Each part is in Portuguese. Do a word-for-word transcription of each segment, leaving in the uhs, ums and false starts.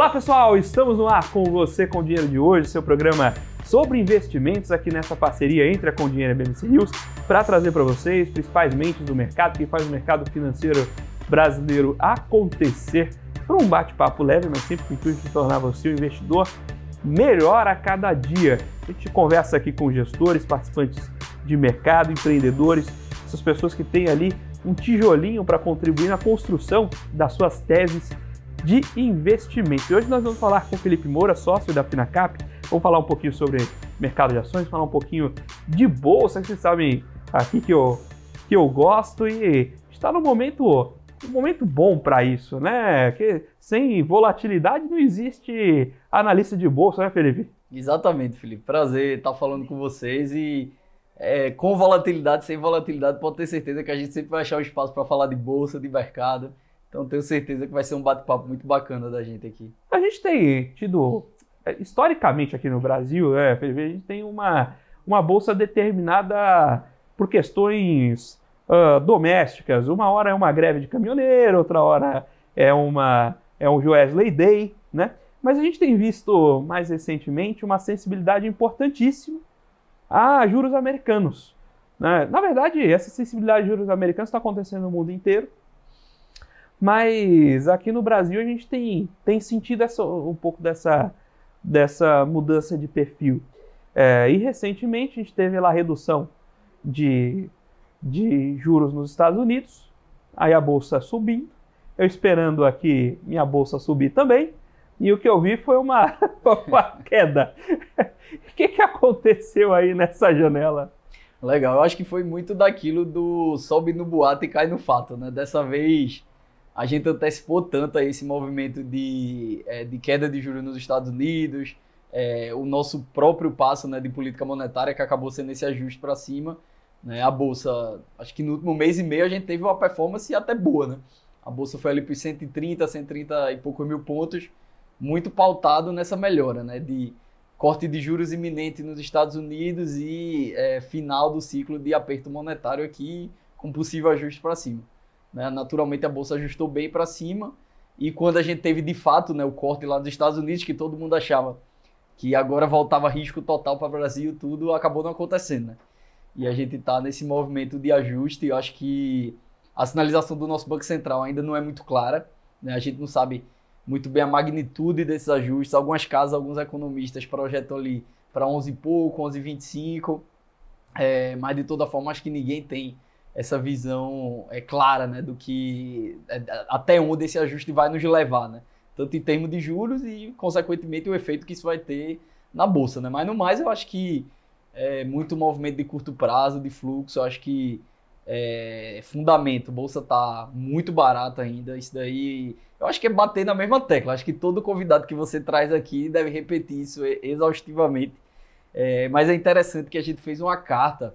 Olá pessoal, estamos no ar com Você Com Dinheiro de hoje, seu programa sobre investimentos aqui nessa parceria entre a Com Dinheiro e a B M C News, para trazer para vocês principais mentes do mercado, que faz o mercado financeiro brasileiro acontecer, para um bate-papo leve, mas sempre com o intuito de tornar você um investidor melhor a cada dia. A gente conversa aqui com gestores, participantes de mercado, empreendedores, essas pessoas que têm ali um tijolinho para contribuir na construção das suas teses de investimento. E hoje nós vamos falar com o Felipe Moura, sócio da Finacap. Vamos falar um pouquinho sobre mercado de ações, falar um pouquinho de bolsa, que vocês sabem aqui que eu, que eu gosto, e está no momento, um momento bom para isso, né? Que sem volatilidade não existe analista de bolsa, né, Felipe? Exatamente, Felipe. Prazer estar falando com vocês. E é, com volatilidade, sem volatilidade, pode ter certeza que a gente sempre vai achar um espaço para falar de bolsa, de mercado. Então tenho certeza que vai ser um bate-papo muito bacana da gente aqui. A gente tem tido, historicamente aqui no Brasil, é, a gente tem uma, uma bolsa determinada por questões uh, domésticas. Uma hora é uma greve de caminhoneiro, outra hora é, uma, é um Joesley Day, né? Mas a gente tem visto mais recentemente uma sensibilidade importantíssima a juros americanos, né? Na verdade, essa sensibilidade a juros americanos está acontecendo no mundo inteiro. Mas aqui no Brasil a gente tem, tem sentido essa, um pouco dessa, dessa mudança de perfil. É, e recentemente a gente teve lá a redução de, de juros nos Estados Unidos, aí a bolsa subindo, eu esperando aqui minha bolsa subir também, e o que eu vi foi uma, uma queda. O que, que aconteceu aí nessa janela? Legal, eu acho que foi muito daquilo do sobe no boato e cai no fato, né? Dessa vez a gente antecipou tanto aí esse movimento de, é, de queda de juros nos Estados Unidos, é, o nosso próprio passo, né, de política monetária, que acabou sendo esse ajuste para cima, né? A Bolsa, acho que no último mês e meio a gente teve uma performance até boa, né? A Bolsa foi ali para os cento e trinta, cento e trinta e poucos mil pontos, muito pautado nessa melhora, né, de corte de juros iminente nos Estados Unidos e é, final do ciclo de aperto monetário aqui, com possível ajuste para cima. Naturalmente a bolsa ajustou bem para cima, e quando a gente teve de fato, né, o corte lá nos Estados Unidos, que todo mundo achava que agora voltava risco total para o Brasil, tudo acabou não acontecendo, né? E a gente está nesse movimento de ajuste, e eu acho que a sinalização do nosso Banco Central ainda não é muito clara, né? A gente não sabe muito bem a magnitude desses ajustes. Algumas casas, alguns economistas projetam ali para onze e pouco, onze e vinte e cinco, é, mas de toda forma acho que ninguém tem essa visão é clara, né, do que até onde esse ajuste vai nos levar, né? Tanto em termos de juros e, consequentemente, o efeito que isso vai ter na bolsa, né? Mas no mais, eu acho que é muito movimento de curto prazo, de fluxo. Eu acho que é fundamento. A bolsa tá muito barata ainda. Isso daí, eu acho que é bater na mesma tecla. Eu acho que todo convidado que você traz aqui deve repetir isso exaustivamente. É, mas é interessante que a gente fez uma carta.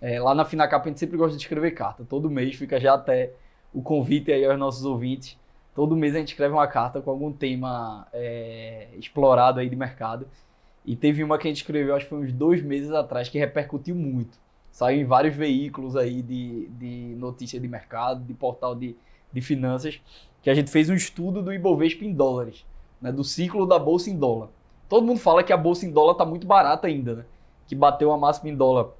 É, lá na Finacap a gente sempre gosta de escrever carta, todo mês fica já até o convite aí aos nossos ouvintes, todo mês a gente escreve uma carta com algum tema é, explorado aí de mercado, e teve uma que a gente escreveu, acho que foi uns dois meses atrás, que repercutiu muito, saiu em vários veículos aí de, de notícia de mercado, de portal de, de finanças, que a gente fez um estudo do Ibovespa em dólares, né, do ciclo da bolsa em dólar. Todo mundo fala que a bolsa em dólar está muito barata ainda, né, que bateu a máxima em dólar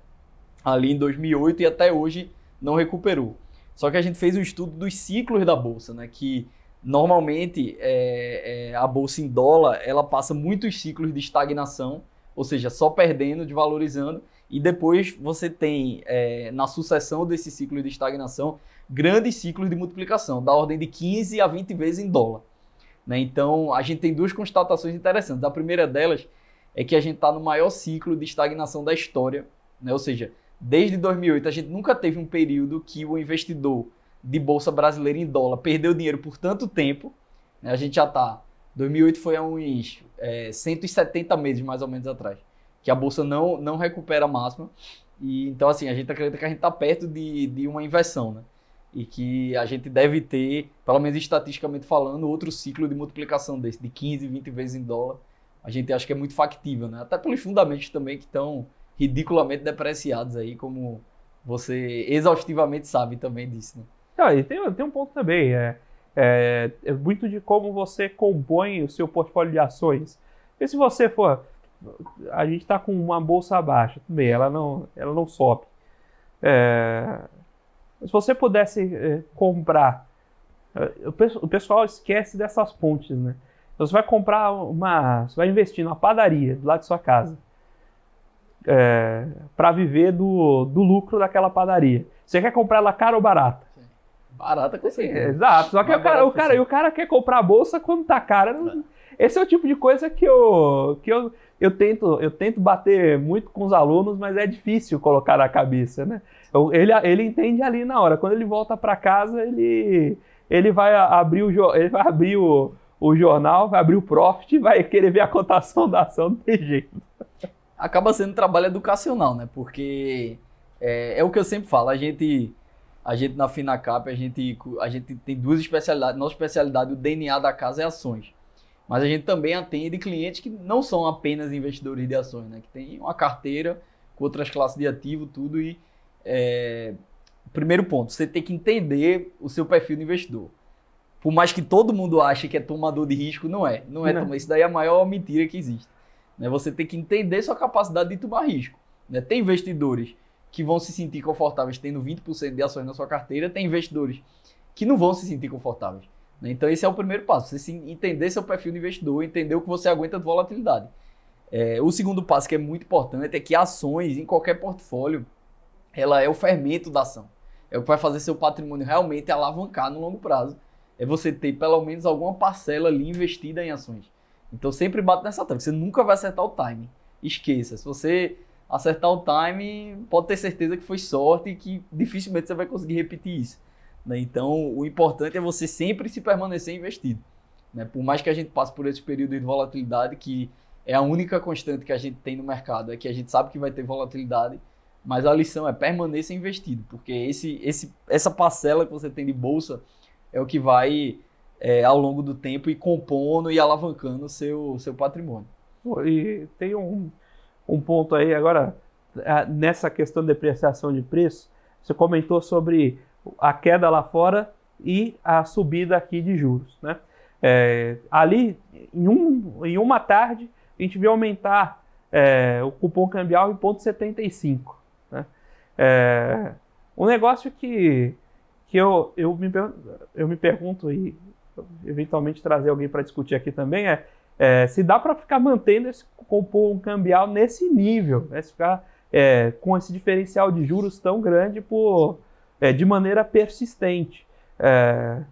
ali em dois mil e oito e até hoje não recuperou. Só que a gente fez um estudo dos ciclos da bolsa, né? Que normalmente é, é, a bolsa em dólar ela passa muitos ciclos de estagnação, ou seja, só perdendo, desvalorizando, e depois você tem é, na sucessão desse ciclo de estagnação grandes ciclos de multiplicação, da ordem de quinze a vinte vezes em dólar, né? Então a gente tem duas constatações interessantes. A primeira delas é que a gente está no maior ciclo de estagnação da história, né? Ou seja, desde dois mil e oito, a gente nunca teve um período que o investidor de bolsa brasileira em dólar perdeu dinheiro por tanto tempo, né? A gente já está... dois mil e oito foi há uns é, cento e setenta meses, mais ou menos, atrás, que a bolsa não, não recupera a máxima. E, então, assim, a gente acredita que a gente está perto de, de uma inversão, né? E que a gente deve ter, pelo menos estatisticamente falando, outro ciclo de multiplicação desse, de quinze, vinte vezes em dólar. A gente acha que é muito factível, né? Até pelos fundamentos também que estão ridiculamente depreciados aí, como você exaustivamente sabe também disso, né? Ah, e tem, tem um ponto também, é, É, é muito de como você compõe o seu portfólio de ações. Porque se você for... A gente está com uma bolsa abaixo, tudo bem, ela não, ela não sobe. É, se você pudesse é, comprar... O, o pessoal esquece dessas pontes, né? Então você vai comprar uma... Você vai investir numa padaria do lado de sua casa. É, para viver do, do lucro daquela padaria. Você quer comprar ela cara ou barata? Barata com certeza. Exato. Só que o cara, o, cara, e o cara quer comprar a bolsa quando tá cara. Não... Esse é o tipo de coisa que, eu, que eu, eu, tento, eu tento bater muito com os alunos, mas é difícil colocar na cabeça, né? Ele, ele entende ali na hora. Quando ele volta para casa, ele, ele vai abrir, o, ele vai abrir o, o jornal, vai abrir o Profit e vai querer ver a cotação da ação, não tem jeito. Acaba sendo um trabalho educacional, né? Porque é, é o que eu sempre falo, a gente... A gente na Finacap, a gente, a gente tem duas especialidades. Nossa especialidade, o D N A da casa é ações. Mas a gente também atende clientes que não são apenas investidores de ações, né? Que tem uma carteira com outras classes de ativo, tudo. E é... primeiro ponto, você tem que entender o seu perfil de investidor. Por mais que todo mundo ache que é tomador de risco, não é. Não é não. Tom... Isso daí é a maior mentira que existe. Né? Você tem que entender sua capacidade de tomar risco. Né? Tem investidores que vão se sentir confortáveis tendo vinte por cento de ações na sua carteira, tem investidores que não vão se sentir confortáveis. Né? Então esse é o primeiro passo, você entender seu perfil de investidor, entender o que você aguenta de volatilidade. É, o segundo passo que é muito importante é que ações em qualquer portfólio, ela é o fermento da ação. É o que vai fazer seu patrimônio realmente alavancar no longo prazo. É você ter pelo menos alguma parcela ali investida em ações. Então sempre bate nessa tecla, você nunca vai acertar o timing. Esqueça, se você... acertar o time, pode ter certeza que foi sorte e que dificilmente você vai conseguir repetir isso. Né? Então, o importante é você sempre se permanecer investido. Né? Por mais que a gente passe por esse período de volatilidade, que é a única constante que a gente tem no mercado, é que a gente sabe que vai ter volatilidade, mas a lição é permanecer investido, porque esse, esse, essa parcela que você tem de bolsa é o que vai, é, ao longo do tempo, ir compondo e alavancando o seu, seu patrimônio. E tem um... Um ponto aí, agora, nessa questão de depreciação de preço, você comentou sobre a queda lá fora e a subida aqui de juros, né? É, ali, em, um, em uma tarde, a gente viu aumentar é, o cupom cambial em zero vírgula setenta e cinco, né? É, um negócio que, que eu, eu, me, eu me pergunto e eventualmente trazer alguém para discutir aqui também é É, se dá para ficar mantendo esse cupom cambial nesse nível, né? Se ficar é, com esse diferencial de juros tão grande por, é, de maneira persistente. É,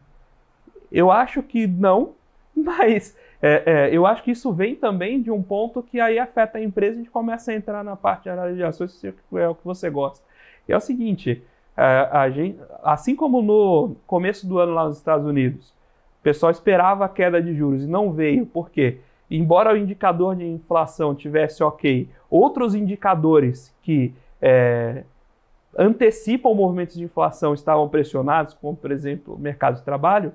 eu acho que não, mas é, é, eu acho que isso vem também de um ponto que aí afeta a empresa e a gente começa a entrar na parte de análise de ações, se é o que você gosta. E é o seguinte, a, a gente, assim como no começo do ano lá nos Estados Unidos, o pessoal esperava a queda de juros e não veio, porque, embora o indicador de inflação tivesse ok, outros indicadores que é, antecipam movimentos de inflação estavam pressionados, como, por exemplo, o mercado de trabalho.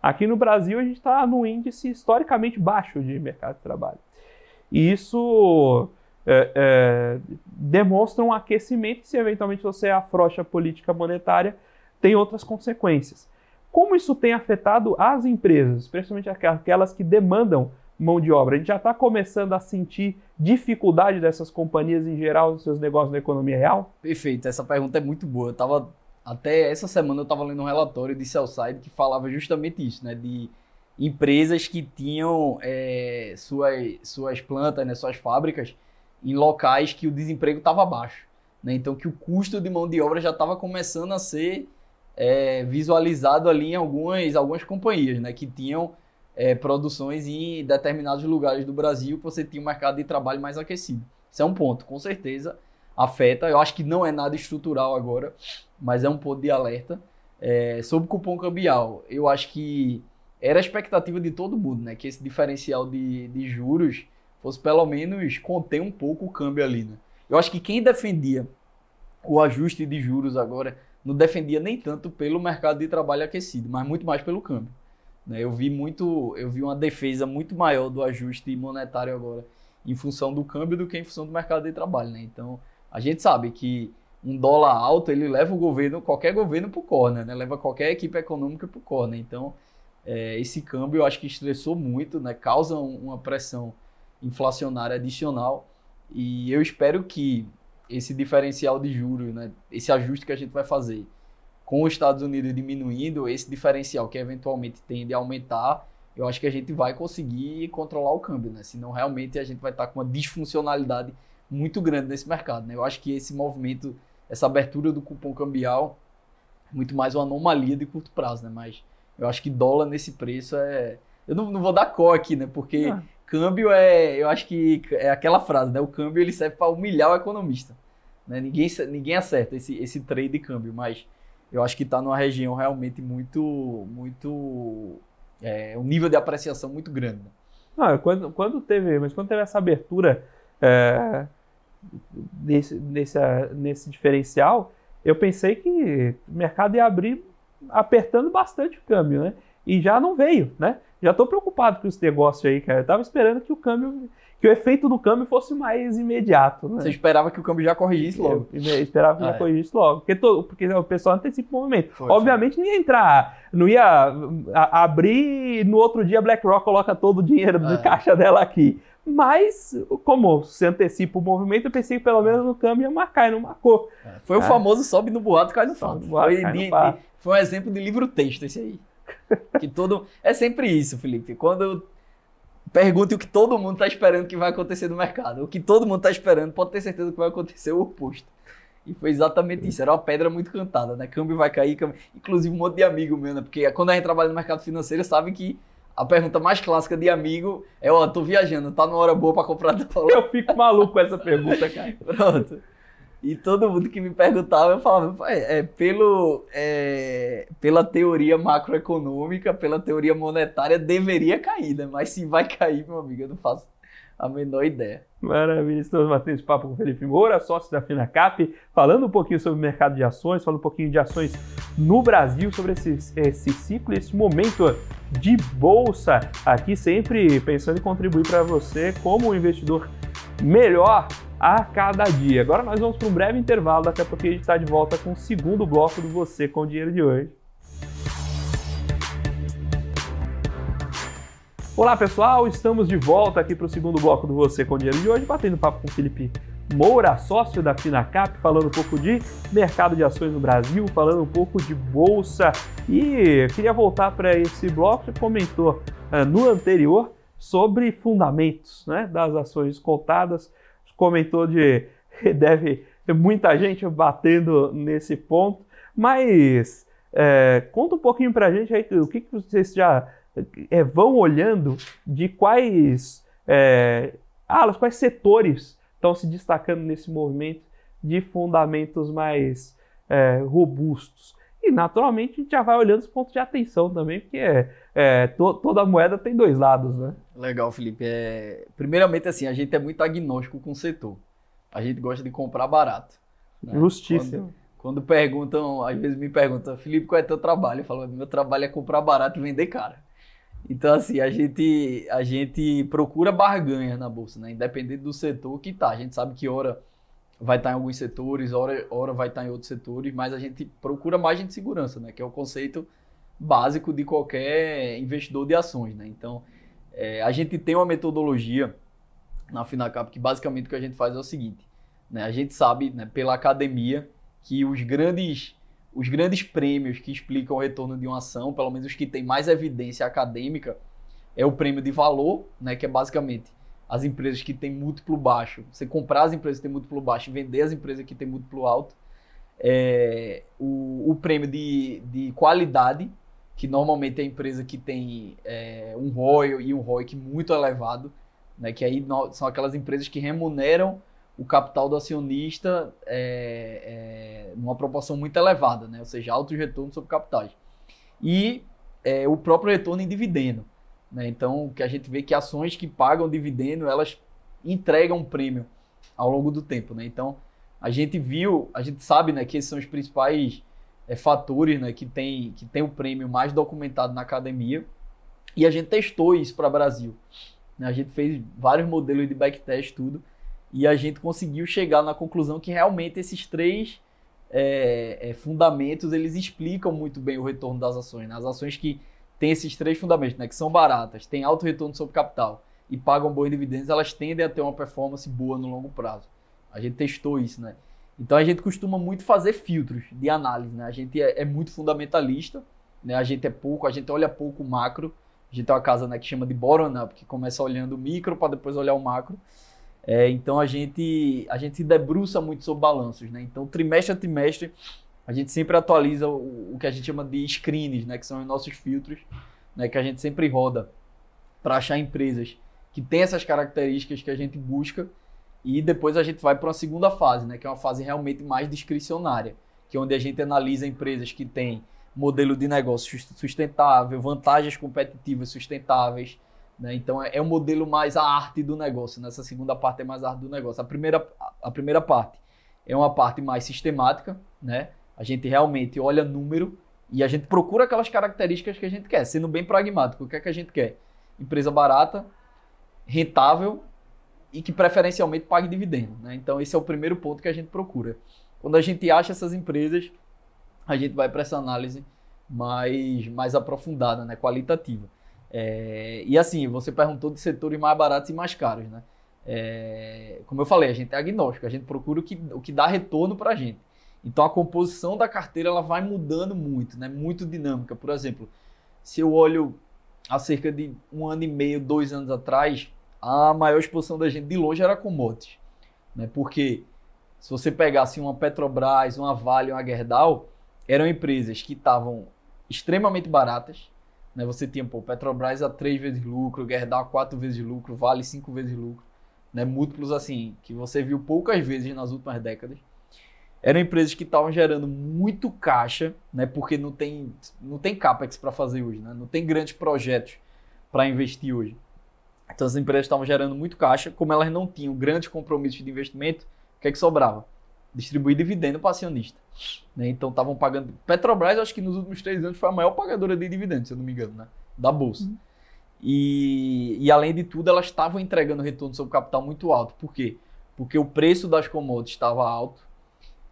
Aqui no Brasil, a gente está num índice historicamente baixo de mercado de trabalho. E isso é, é, demonstra um aquecimento que, se eventualmente você afrouxa a política monetária, tem outras consequências. Como isso tem afetado as empresas, principalmente aquelas que demandam mão de obra? A gente já está começando a sentir dificuldade dessas companhias em geral nos seus negócios na economia real? Perfeito, essa pergunta é muito boa. Eu tava, até essa semana eu estava lendo um relatório de Sell-Side que falava justamente isso, né? De empresas que tinham é, suas, suas plantas, né, suas fábricas, em locais que o desemprego estava baixo. Né? Então que o custo de mão de obra já estava começando a ser... É, visualizado ali em algumas, algumas companhias, né, que tinham é, produções em determinados lugares do Brasil, que você tinha um mercado de trabalho mais aquecido. Isso é um ponto, com certeza afeta. Eu acho que não é nada estrutural agora, mas é um ponto de alerta. É, sobre o cupom cambial, eu acho que era a expectativa de todo mundo, né, que esse diferencial de, de juros fosse pelo menos conter um pouco o câmbio ali, né? Eu acho que quem defendia o ajuste de juros agora não defendia nem tanto pelo mercado de trabalho aquecido, mas muito mais pelo câmbio. Eu vi, muito, eu vi uma defesa muito maior do ajuste monetário agora em função do câmbio do que em função do mercado de trabalho. Né? Então, a gente sabe que um dólar alto ele leva o governo, qualquer governo para o corner, né? Leva qualquer equipe econômica para o corner. Então, é, esse câmbio eu acho que estressou muito, né? Causa uma pressão inflacionária adicional e eu espero que esse diferencial de juros, né, esse ajuste que a gente vai fazer com os Estados Unidos diminuindo, esse diferencial que eventualmente tende a aumentar, eu acho que a gente vai conseguir controlar o câmbio, né? Senão realmente a gente vai estar com uma disfuncionalidade muito grande nesse mercado, né? Eu acho que esse movimento, essa abertura do cupom cambial é muito mais uma anomalia de curto prazo, né? Mas eu acho que dólar nesse preço é... Eu não, não vou dar cor aqui, né? Porque ah. câmbio é... Eu acho que é aquela frase, né? O câmbio ele serve para humilhar o economista, né? Ninguém, ninguém acerta esse, esse trade de câmbio, mas eu acho que está numa região realmente muito... muito... É um nível de apreciação muito grande. Não, quando, quando teve, mas quando teve essa abertura é, nesse, nesse, nesse diferencial, eu pensei que o mercado ia abrir apertando bastante o câmbio, né? E já não veio, né? Já estou preocupado com esse negócio aí, cara. Eu estava esperando que o câmbio, que o efeito do câmbio fosse mais imediato, né? Você esperava que o câmbio já corrigisse logo. Eu esperava que ah, já é. corrigisse logo, porque, todo, porque o pessoal antecipa o movimento. Foi, Obviamente foi. não ia entrar, não ia a, a, abrir no outro dia a BlackRock coloca todo o dinheiro ah, de caixa dela aqui. Mas, como se antecipa o movimento, eu pensei que pelo menos no câmbio ia marcar, e não marcou. É, foi ah. o famoso sobe no boato, cai no fato. Foi, de, de, foi um exemplo de livro-texto esse aí. Que todo... É sempre isso, Felipe. Quando pergunte o que todo mundo está esperando que vai acontecer no mercado, o que todo mundo está esperando, pode ter certeza que vai acontecer o oposto. E foi exatamente isso. Era uma pedra muito cantada, né? Câmbio vai cair, câmbio... Inclusive um monte de amigo meu, né? Porque quando a gente trabalha no mercado financeiro, sabe que a pergunta mais clássica de amigo é: ó, oh, tô viajando, tá numa hora boa para comprar dólar? Eu fico maluco com essa pergunta, cara. Pronto. E todo mundo que me perguntava, eu falava, é, é, pelo, é, pela teoria macroeconômica, pela teoria monetária, deveria cair, né? Mas se vai cair, meu amigo, eu não faço a menor ideia. Maravilha, estamos batendo esse papo com o Felipe Moura, sócio da Finacap, falando um pouquinho sobre o mercado de ações, falando um pouquinho de ações no Brasil, sobre esse, esse ciclo, esse momento de bolsa, aqui sempre pensando em contribuir para você como um investidor melhor a cada dia. Agora nós vamos para um breve intervalo, daqui a pouco a gente está de volta com o segundo bloco do Você Com Dinheiro de hoje. Olá pessoal, estamos de volta aqui para o segundo bloco do Você Com Dinheiro de hoje, batendo papo com o Felipe Moura, sócio da Finacap, falando um pouco de mercado de ações no Brasil, falando um pouco de bolsa. E queria voltar para esse bloco que comentou uh, no anterior sobre fundamentos, né, das ações cotadas. Comentou de deve muita gente batendo nesse ponto, mas é, conta um pouquinho para a gente aí o que, que vocês já é, vão olhando de quais é, alas, quais setores estão se destacando nesse movimento de fundamentos mais é, robustos. E naturalmente a gente já vai olhando os pontos de atenção também, porque é, é, to, toda moeda tem dois lados, né? Legal, Felipe. É, primeiramente, assim, a gente é muito agnóstico com o setor. A gente gosta de comprar barato, né? Justíssimo. Quando, quando perguntam, às vezes me perguntam, Felipe, qual é teu trabalho? Eu falo, meu trabalho é comprar barato e vender caro. Então, assim, a gente, a gente procura barganha na bolsa, né? Independente do setor que tá. A gente sabe que hora... vai estar em alguns setores, hora, hora vai estar em outros setores, mas a gente procura margem de segurança, né? Que é o conceito básico de qualquer investidor de ações, né? Então, é, a gente tem uma metodologia na Finacap que basicamente o que a gente faz é o seguinte, né? A gente sabe, né, pela academia que os grandes, os grandes prêmios que explicam o retorno de uma ação, pelo menos os que têm mais evidência acadêmica, é o prêmio de valor, né? Que é basicamente... as empresas que têm múltiplo baixo, você comprar as empresas que têm múltiplo baixo e vender as empresas que têm múltiplo alto, é, o, o prêmio de, de qualidade, que normalmente é a empresa que tem é, um R O I e um R O I C muito elevado, né, que aí no, são aquelas empresas que remuneram o capital do acionista é, é, numa proporção muito elevada, né, ou seja, altos retornos sobre capitais. E é, o próprio retorno em dividendo. Né? Então, o que a gente vê que ações que pagam dividendo, elas entregam um prêmio ao longo do tempo, né? Então, a gente viu, a gente sabe, né, que esses são os principais é, fatores, né, que tem, que tem o prêmio mais documentado na academia. E a gente testou isso para o Brasil, né? A gente fez vários modelos de backtest, tudo. E a gente conseguiu chegar na conclusão que realmente esses três é, é, fundamentos, eles explicam muito bem o retorno das ações, né? As ações que tem esses três fundamentos, né, que são baratas, têm alto retorno sobre capital e pagam bons dividendos, elas tendem a ter uma performance boa no longo prazo. A gente testou isso, né? Então a gente costuma muito fazer filtros de análise, né? A gente é, é muito fundamentalista, né? A gente é pouco, a gente olha pouco o macro. A gente tem uma casa, né, que chama de bottom-up, que começa olhando o micro para depois olhar o macro. É, então a gente, a gente se debruça muito sobre balanços, né? Então trimestre a trimestre a gente sempre atualiza o, o que a gente chama de screens, né, que são os nossos filtros, né, que a gente sempre roda para achar empresas que têm essas características que a gente busca, e depois a gente vai para uma segunda fase, né, que é uma fase realmente mais discricionária, que é onde a gente analisa empresas que têm modelo de negócio sustentável, vantagens competitivas sustentáveis, né? Então é um modelo mais a arte do negócio, nessa segunda parte é mais a arte do negócio. A primeira, a primeira parte é uma parte mais sistemática, né? A gente realmente olha número e a gente procura aquelas características que a gente quer, sendo bem pragmático. O que é que a gente quer? Empresa barata, rentável e que preferencialmente pague dividendo, né? Então esse é o primeiro ponto que a gente procura. Quando a gente acha essas empresas, a gente vai para essa análise mais, mais aprofundada, né? Qualitativa. É, e assim, você perguntou de setores mais baratos e mais caros, né? É, como eu falei, a gente é agnóstico, a gente procura o que, o que dá retorno para a gente. Então a composição da carteira ela vai mudando muito, né? Muito dinâmica. Por exemplo, se eu olho há cerca de um ano e meio, dois anos atrás, a maior exposição da gente de longe era commodities, né? Porque se você pegasse uma Petrobras, uma Vale, uma Gerdau, eram empresas que estavam extremamente baratas, né? Você tinha, pô, Petrobras a três vezes lucro, Gerdau a quatro vezes lucro, Vale cinco vezes lucro, né? Múltiplos assim que você viu poucas vezes nas últimas décadas. Eram empresas que estavam gerando muito caixa, né? Porque não tem, não tem CAPEX para fazer hoje, né? Não tem grandes projetos para investir hoje. Então as empresas estavam gerando muito caixa. Como elas não tinham grandes compromissos de investimento, o que é que sobrava? Distribuir dividendo para acionista, né? Então estavam pagando... Petrobras, acho que nos últimos três anos foi a maior pagadora de dividendos, se eu não me engano, né? Da Bolsa. Uhum. E, e além de tudo, elas estavam entregando retorno sobre capital muito alto. Por quê? Porque o preço das commodities estava alto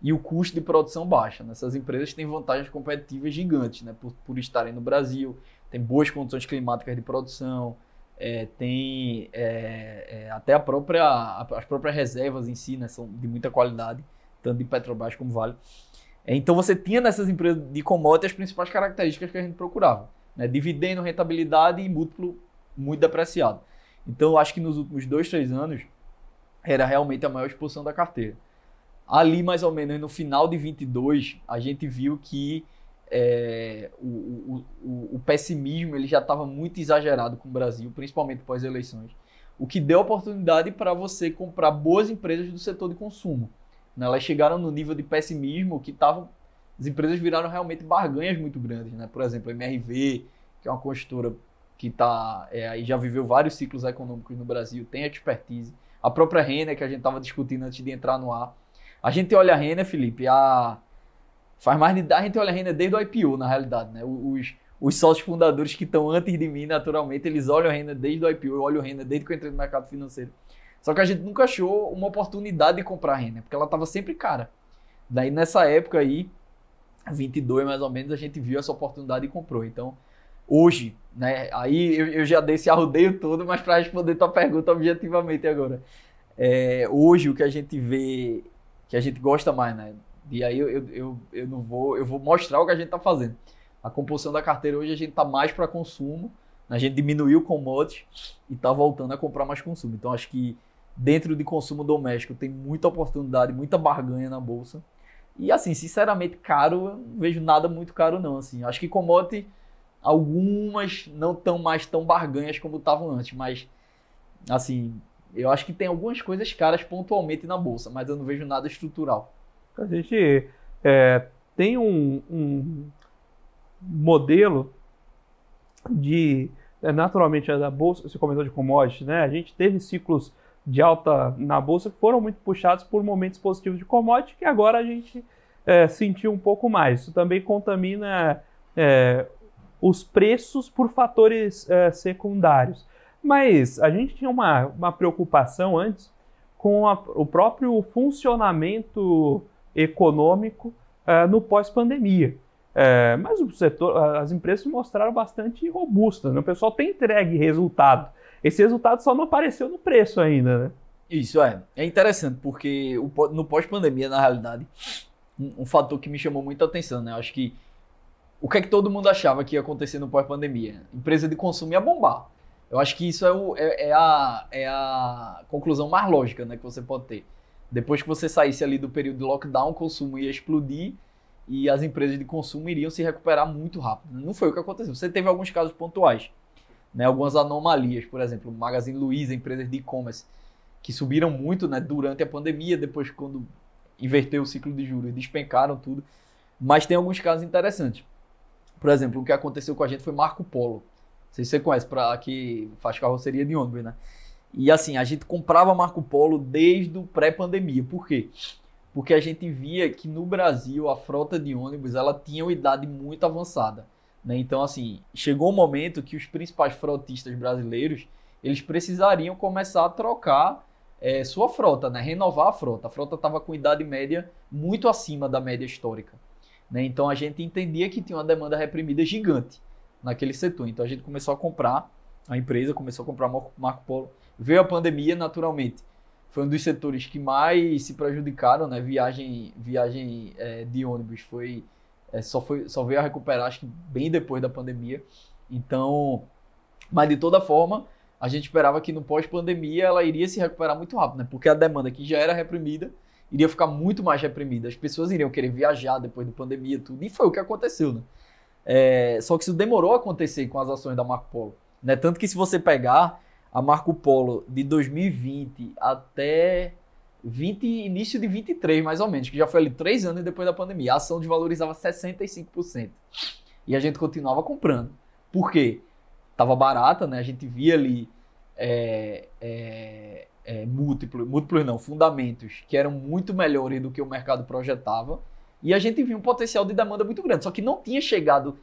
e o custo de produção baixa, né? Essas empresas têm vantagens competitivas gigantes, né? Por, por estarem no Brasil, tem boas condições climáticas de produção, é, tem é, é, até a própria, a, as próprias reservas em si, né? São de muita qualidade, tanto de Petrobras como Vale. Então você tinha nessas empresas de commodities as principais características que a gente procurava, né? Dividendo, rentabilidade e múltiplo muito depreciado. Então eu acho que nos últimos dois, três anos era realmente a maior exposição da carteira. Ali mais ou menos no final de vinte e dois, a gente viu que é, o, o, o, o pessimismo ele já estava muito exagerado com o Brasil, principalmente pós-eleições, o que deu oportunidade para você comprar boas empresas do setor de consumo. Né, elas chegaram no nível de pessimismo que estavam, as empresas viraram realmente barganhas muito grandes, né? Por exemplo, a M R V, que é uma construtora que tá, é, já viveu vários ciclos econômicos no Brasil, tem expertise. A própria Renner, que a gente estava discutindo antes de entrar no ar. A gente olha a Renner, Felipe, a... faz mais de... a gente olha a Renner desde o I P O, na realidade, né? Os, os sócios fundadores que estão antes de mim, naturalmente, eles olham a Renner desde o I P O, eu olho a Renner desde que eu entrei no mercado financeiro. Só que a gente nunca achou uma oportunidade de comprar a Renner, porque ela estava sempre cara. Daí nessa época aí, vinte e dois mais ou menos, a gente viu essa oportunidade e comprou. Então, hoje, né, aí eu, eu já dei esse arrodeio todo, mas para responder tua pergunta objetivamente agora. É, hoje o que a gente vê, que a gente gosta mais, né? E aí eu, eu, eu, eu não vou, eu vou mostrar o que a gente está fazendo. A composição da carteira hoje a gente está mais para consumo, a gente diminuiu o commodities e está voltando a comprar mais consumo. Então acho que dentro de consumo doméstico tem muita oportunidade, muita barganha na bolsa. E assim, sinceramente, caro, eu não vejo nada muito caro não. Assim, acho que commodity, algumas não estão mais tão barganhas como estavam antes. Mas assim, eu acho que tem algumas coisas caras pontualmente na bolsa, mas eu não vejo nada estrutural. A gente é, tem um, um modelo de... Naturalmente, a bolsa, você comentou de commodities, né? A gente teve ciclos de alta na bolsa que foram muito puxados por momentos positivos de commodity, que agora a gente é, sentiu um pouco mais. Isso também contamina é, os preços por fatores é, secundários. Mas a gente tinha uma, uma preocupação antes com a, o próprio funcionamento econômico é, no pós-pandemia. É, mas o setor, as empresas mostraram bastante robustas, né? O pessoal tem entregue resultado. Esse resultado só não apareceu no preço ainda, né? Isso, é. É interessante, porque o, no pós-pandemia, na realidade, um, um fator que me chamou muita atenção, né? Eu acho que o que é que todo mundo achava que ia acontecer no pós-pandemia? Empresa de consumo ia bombar. Eu acho que isso é, o, é, é, a, é a conclusão mais lógica, né, que você pode ter. Depois que você saísse ali do período de lockdown, o consumo ia explodir e as empresas de consumo iriam se recuperar muito rápido. Não foi o que aconteceu. Você teve alguns casos pontuais, né, algumas anomalias, por exemplo, o Magazine Luiza, empresas de e-commerce, que subiram muito, né, durante a pandemia, depois quando inverteu o ciclo de juros, despencaram tudo. Mas tem alguns casos interessantes. Por exemplo, o que aconteceu com a gente foi Marco Polo. Não sei se você conhece, pra, que faz carroceria de ônibus, né? E assim, a gente comprava Marco Polo desde o pré-pandemia. Por quê? Porque a gente via que no Brasil a frota de ônibus, ela tinha uma idade muito avançada, né? Então assim, chegou um momento que os principais frotistas brasileiros, eles precisariam começar a trocar é, sua frota, né? Renovar a frota. A frota estava com idade média muito acima da média histórica, né? Então a gente entendia que tinha uma demanda reprimida gigante naquele setor. Então a gente começou a comprar, a empresa começou a comprar Marco Polo. Veio a pandemia, naturalmente. Foi um dos setores que mais se prejudicaram, né? Viagem, viagem é, de ônibus foi, é, só, foi, só veio a recuperar, acho que bem depois da pandemia. Então, mas de toda forma, a gente esperava que no pós-pandemia ela iria se recuperar muito rápido, né? Porque a demanda que já era reprimida iria ficar muito mais reprimida. As pessoas iriam querer viajar depois da pandemia, tudo. E foi o que aconteceu, né? É, só que isso demorou a acontecer com as ações da Marco Polo, né? Tanto que se você pegar a Marco Polo de dois mil e vinte até vinte, início de vinte e três, mais ou menos, que já foi ali três anos depois da pandemia, a ação desvalorizava sessenta e cinco por cento. E a gente continuava comprando. Por quê? Estava barata, né? A gente via ali é, é, é, múltiplos, múltiplos não, fundamentos que eram muito melhores do que o mercado projetava. E a gente viu um potencial de demanda muito grande, só que não tinha chegado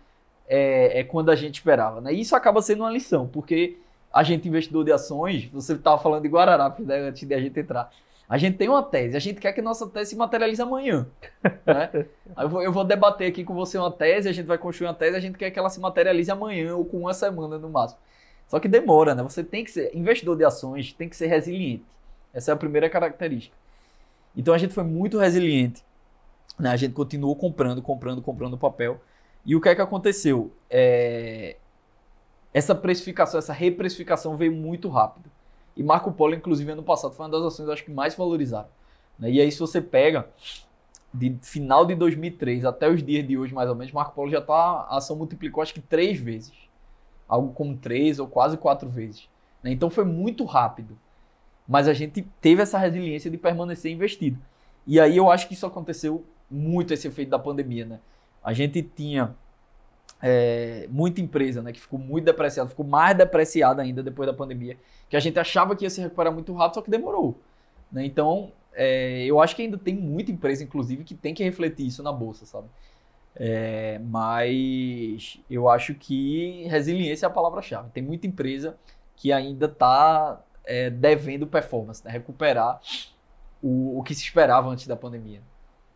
é, é, quando a gente esperava, né? E isso acaba sendo uma lição, porque a gente, investidor de ações, você estava falando de Guararapes, né, antes de a gente entrar. A gente tem uma tese, a gente quer que a nossa tese se materialize amanhã, né? eu, vou, eu vou debater aqui com você uma tese, a gente vai construir uma tese, a gente quer que ela se materialize amanhã ou com uma semana no máximo. Só que demora, né? Você tem que ser, investidor de ações, tem que ser resiliente. Essa é a primeira característica. Então a gente foi muito resiliente, né? A gente continuou comprando, comprando, comprando papel. E o que é que aconteceu? É... Essa precificação, essa reprecificação veio muito rápido. E Marco Polo, inclusive, ano passado, foi uma das ações, acho que mais valorizaram, né? E aí, se você pega, de final de dois mil e três até os dias de hoje, mais ou menos, Marco Polo já está, a ação multiplicou, acho que três vezes. Algo como três ou quase quatro vezes, né? Então, foi muito rápido. Mas a gente teve essa resiliência de permanecer investido. E aí, eu acho que isso aconteceu muito, esse efeito da pandemia, né? A gente tinha é, muita empresa, né, que ficou muito depreciada, ficou mais depreciada ainda depois da pandemia, que a gente achava que ia se recuperar muito rápido, só que demorou, né? Então, é, eu acho que ainda tem muita empresa, inclusive, que tem que refletir isso na bolsa, sabe? É, mas eu acho que resiliência é a palavra-chave. Tem muita empresa que ainda está é, devendo performance, né? Recuperar o, o que se esperava antes da pandemia.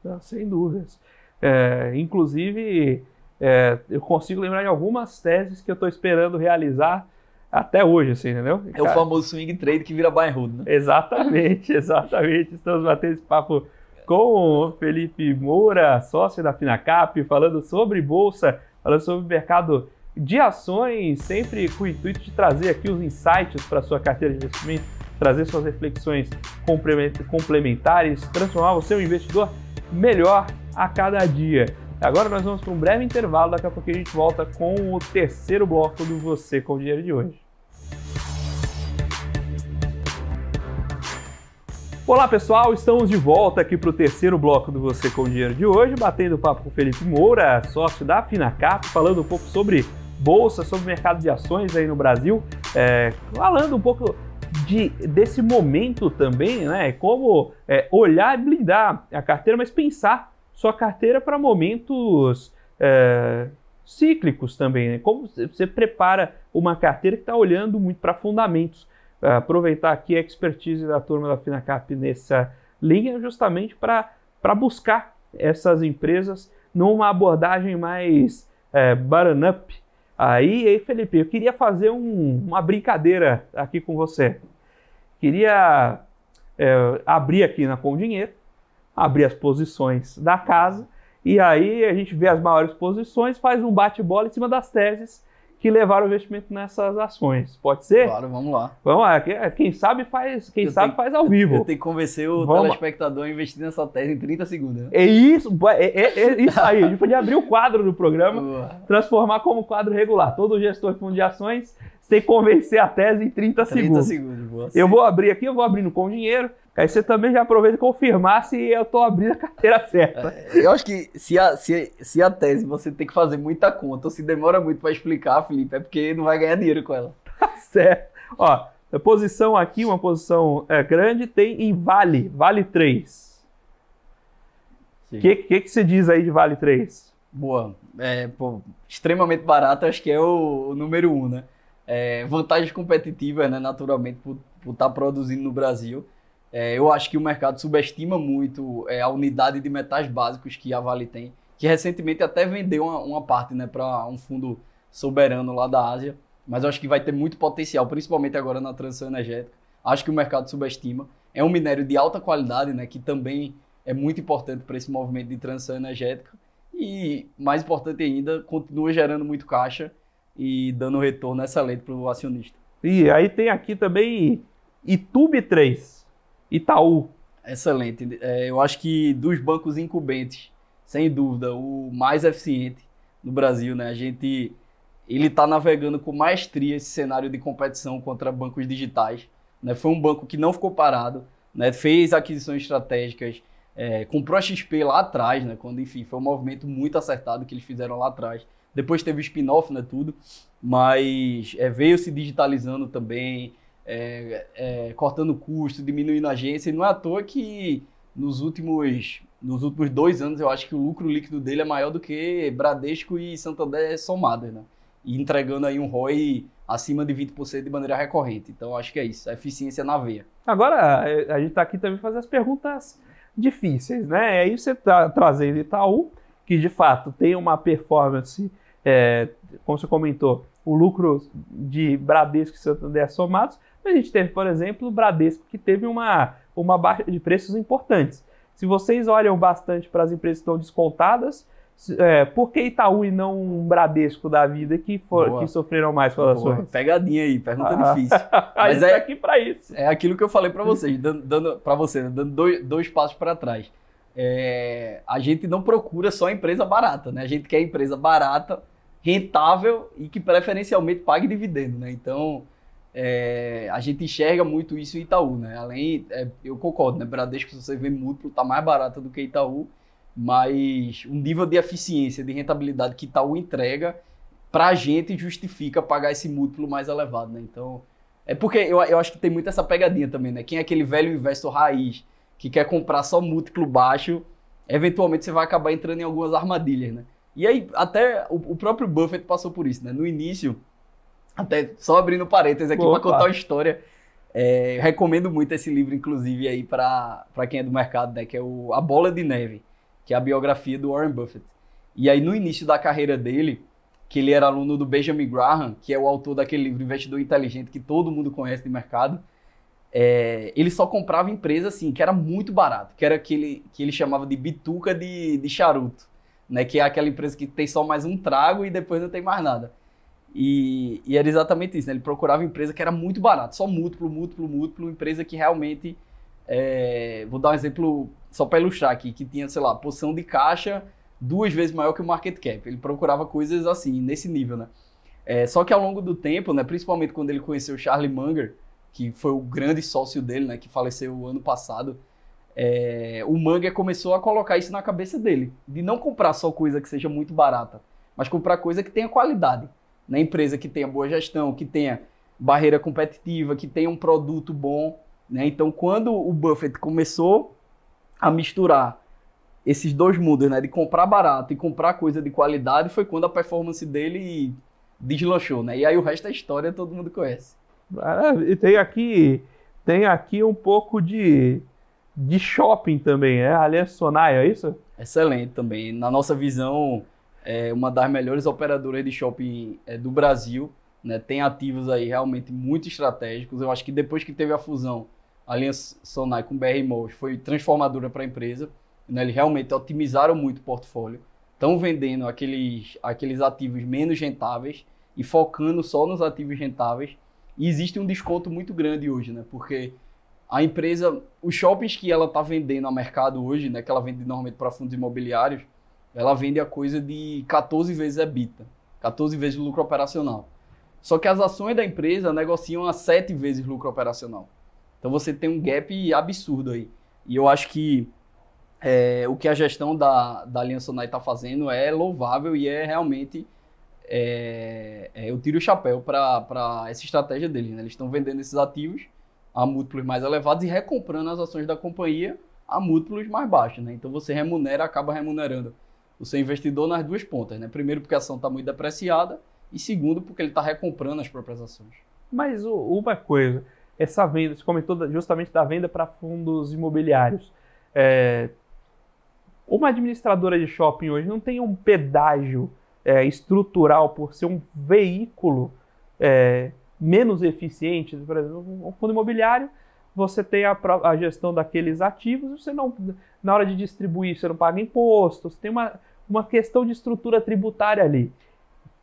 Ah, sem dúvidas. É, inclusive, é, eu consigo lembrar de algumas teses que eu estou esperando realizar até hoje, assim, entendeu? É, cara, o famoso swing trade que vira buy and hold, né? Exatamente, exatamente. Estamos batendo esse papo com o Felipe Moura, sócio da Finacap, falando sobre bolsa, falando sobre mercado de ações, sempre com o intuito de trazer aqui os insights para a sua carteira de investimento, trazer suas reflexões complementares, transformar você em um investidor melhor a cada dia. Agora nós vamos para um breve intervalo, daqui a pouco a gente volta com o terceiro bloco do Você Com Dinheiro de hoje. Olá pessoal, estamos de volta aqui para o terceiro bloco do Você Com Dinheiro de hoje, batendo papo com o Felipe Moura, sócio da Finacap, falando um pouco sobre bolsa, sobre mercado de ações aí no Brasil, é, falando um pouco De, desse momento também, né? Como é, olhar e blindar a carteira, mas pensar sua carteira para momentos é, cíclicos também, né? Como você prepara uma carteira que está olhando muito para fundamentos. É, aproveitar aqui a expertise da turma da Finacap nessa linha, justamente para buscar essas empresas numa abordagem mais é, bottom up. Aí, aí, Felipe, eu queria fazer um, uma brincadeira aqui com você. Queria é, abrir aqui na Com Dinheiro, abrir as posições da casa, e aí a gente vê as maiores posições, faz um bate-bola em cima das teses que levaram o investimento nessas ações. Pode ser? Claro, vamos lá. Vamos lá. Quem sabe faz, quem eu sabe tenho, faz ao vivo. Eu tenho que convencer o vamos telespectador lá. a investir nessa tese em trinta segundos. Né? É isso, é, é, é isso aí. A gente podia abrir o quadro do programa, Boa. transformar como quadro regular. Todo gestor de fundo de ações tem que convencer a tese em trinta segundos. trinta segundos, boa. Eu vou abrir aqui, eu vou abrir no Com Dinheiro. Aí você também já aproveita e confirmar se eu estou abrindo a carteira certa. Eu acho que se a, se, se a tese você tem que fazer muita conta, ou se demora muito para explicar, Felipe, é porque não vai ganhar dinheiro com ela. Tá certo. Ó, a posição aqui, uma posição é, grande, tem em Vale, Vale três. O que, que, que você diz aí de Vale três? Boa, é, pô, extremamente barato, acho que é o, o número um, né? É, vantagens competitivas, né, naturalmente, por estar tá produzindo no Brasil. É, eu acho que o mercado subestima muito é, a unidade de metais básicos que a Vale tem, que recentemente até vendeu uma, uma parte, né, para um fundo soberano lá da Ásia, mas eu acho que vai ter muito potencial, principalmente agora na transição energética. Acho que o mercado subestima. É um minério de alta qualidade, né, que também é muito importante para esse movimento de transição energética e, mais importante ainda, continua gerando muito caixa e dando retorno excelente para o acionista. E aí tem aqui também Itube três. Itaú. Excelente. É, eu acho que dos bancos incumbentes, sem dúvida, o mais eficiente no Brasil, né? A gente, ele está navegando com maestria esse cenário de competição contra bancos digitais, né? Foi um banco que não ficou parado, né? Fez aquisições estratégicas, é, comprou a X P lá atrás, né? Quando, enfim, foi um movimento muito acertado que eles fizeram lá atrás. Depois teve o spin-off, né? Tudo, mas é, veio se digitalizando também. É, é, cortando custo, diminuindo a agência, e não é à toa que nos últimos, nos últimos dois anos eu acho que o lucro líquido dele é maior do que Bradesco e Santander somados, né? E entregando aí um R O I acima de vinte por cento de maneira recorrente. Então acho que é isso, a eficiência na veia. Agora a gente está aqui também fazendo as perguntas difíceis, né? Aí você está trazendo Itaú, que de fato tem uma performance, é, como você comentou, o lucro de Bradesco e Santander somados. A gente teve, por exemplo, o Bradesco, que teve uma, uma baixa de preços importantes. Se vocês olham bastante para as empresas que estão descontadas, é, por que Itaú e não um Bradesco da vida que, for, que sofreram mais com as ações? Pegadinha aí, pergunta ah. difícil. Mas é, é aqui para isso. É aquilo que eu falei para vocês, dando, dando, para você, dando dois, dois passos para trás. É, a gente não procura só empresa barata, né? A gente quer empresa barata, rentável e que preferencialmente pague dividendo, né? Então... É, a gente enxerga muito isso em Itaú, né? Além, é, eu concordo, né? Bradesco, se você vê múltiplo, está mais barato do que Itaú, mas o nível de eficiência, de rentabilidade que Itaú entrega, para a gente justifica pagar esse múltiplo mais elevado, né? Então, é porque eu, eu acho que tem muito essa pegadinha também, né? Quem é aquele velho investor raiz que quer comprar só múltiplo baixo, eventualmente você vai acabar entrando em algumas armadilhas, né? E aí, até o, o próprio Buffett passou por isso, né? No início... Até só abrindo parênteses aqui para contar a história. É, eu recomendo muito esse livro, inclusive, aí para quem é do mercado, né? Que é o A Bola de Neve, que é a biografia do Warren Buffett. E aí, no início da carreira dele, que ele era aluno do Benjamin Graham, que é o autor daquele livro Investidor Inteligente, que todo mundo conhece de mercado, é, ele só comprava empresa, assim, que era muito barato, que era aquele que ele chamava de bituca de, de charuto, né? Que é aquela empresa que tem só mais um trago e depois não tem mais nada. E, e era exatamente isso, né? Ele procurava empresa que era muito barata, só múltiplo, múltiplo, múltiplo, empresa que realmente, é, vou dar um exemplo só para ilustrar aqui, que tinha, sei lá, posição de caixa duas vezes maior que o market cap. Ele procurava coisas assim, nesse nível, né? É, só que ao longo do tempo, né, principalmente quando ele conheceu o Charlie Munger, que foi o grande sócio dele, né, que faleceu o ano passado, é, o Munger começou a colocar isso na cabeça dele, de não comprar só coisa que seja muito barata, mas comprar coisa que tenha qualidade. Na empresa que tenha boa gestão, que tenha barreira competitiva, que tenha um produto bom, né? Então, quando o Buffett começou a misturar esses dois mundos, né? De comprar barato e comprar coisa de qualidade, foi quando a performance dele deslanchou, né? E aí o resto da história todo mundo conhece. Ah, e tem aqui, tem aqui um pouco de, de shopping também, né? Aliás, Sonaia, é isso? excelente também. Na nossa visão, é uma das melhores operadoras de shopping é, do Brasil, né? Tem ativos aí realmente muito estratégicos. Eu acho que depois que teve a fusão, a Aliança Sonai com o B R Malls foi transformadora para a empresa, né? Eles realmente otimizaram muito o portfólio, estão vendendo aqueles, aqueles ativos menos rentáveis e focando só nos ativos rentáveis. E existe um desconto muito grande hoje, né? Porque a empresa, os shoppings que ela está vendendo ao mercado hoje, né, que ela vende normalmente para fundos imobiliários, ela vende a coisa de quatorze vezes EBITDA, quatorze vezes lucro operacional. Só que as ações da empresa negociam a sete vezes lucro operacional. Então você tem um gap absurdo aí. E eu acho que é, o que a gestão da, da Aliança Sonai está fazendo é louvável e é realmente... É, é, eu tiro o chapéu para essa estratégia deles, né? Eles estão vendendo esses ativos a múltiplos mais elevados e recomprando as ações da companhia a múltiplos mais baixos, né? Então você remunera, acaba remunerando o seu investidor nas duas pontas, né? Primeiro, porque a ação está muito depreciada, e segundo, porque ele está recomprando as próprias ações. Mas uma coisa, essa venda, você comentou justamente da venda para fundos imobiliários. É, uma administradora de shopping hoje não tem um pedágio é, estrutural por ser um veículo é, menos eficiente. Por exemplo, um fundo imobiliário, você tem a, a gestão daqueles ativos, você não, na hora de distribuir, você não paga impostos, tem uma, uma questão de estrutura tributária ali.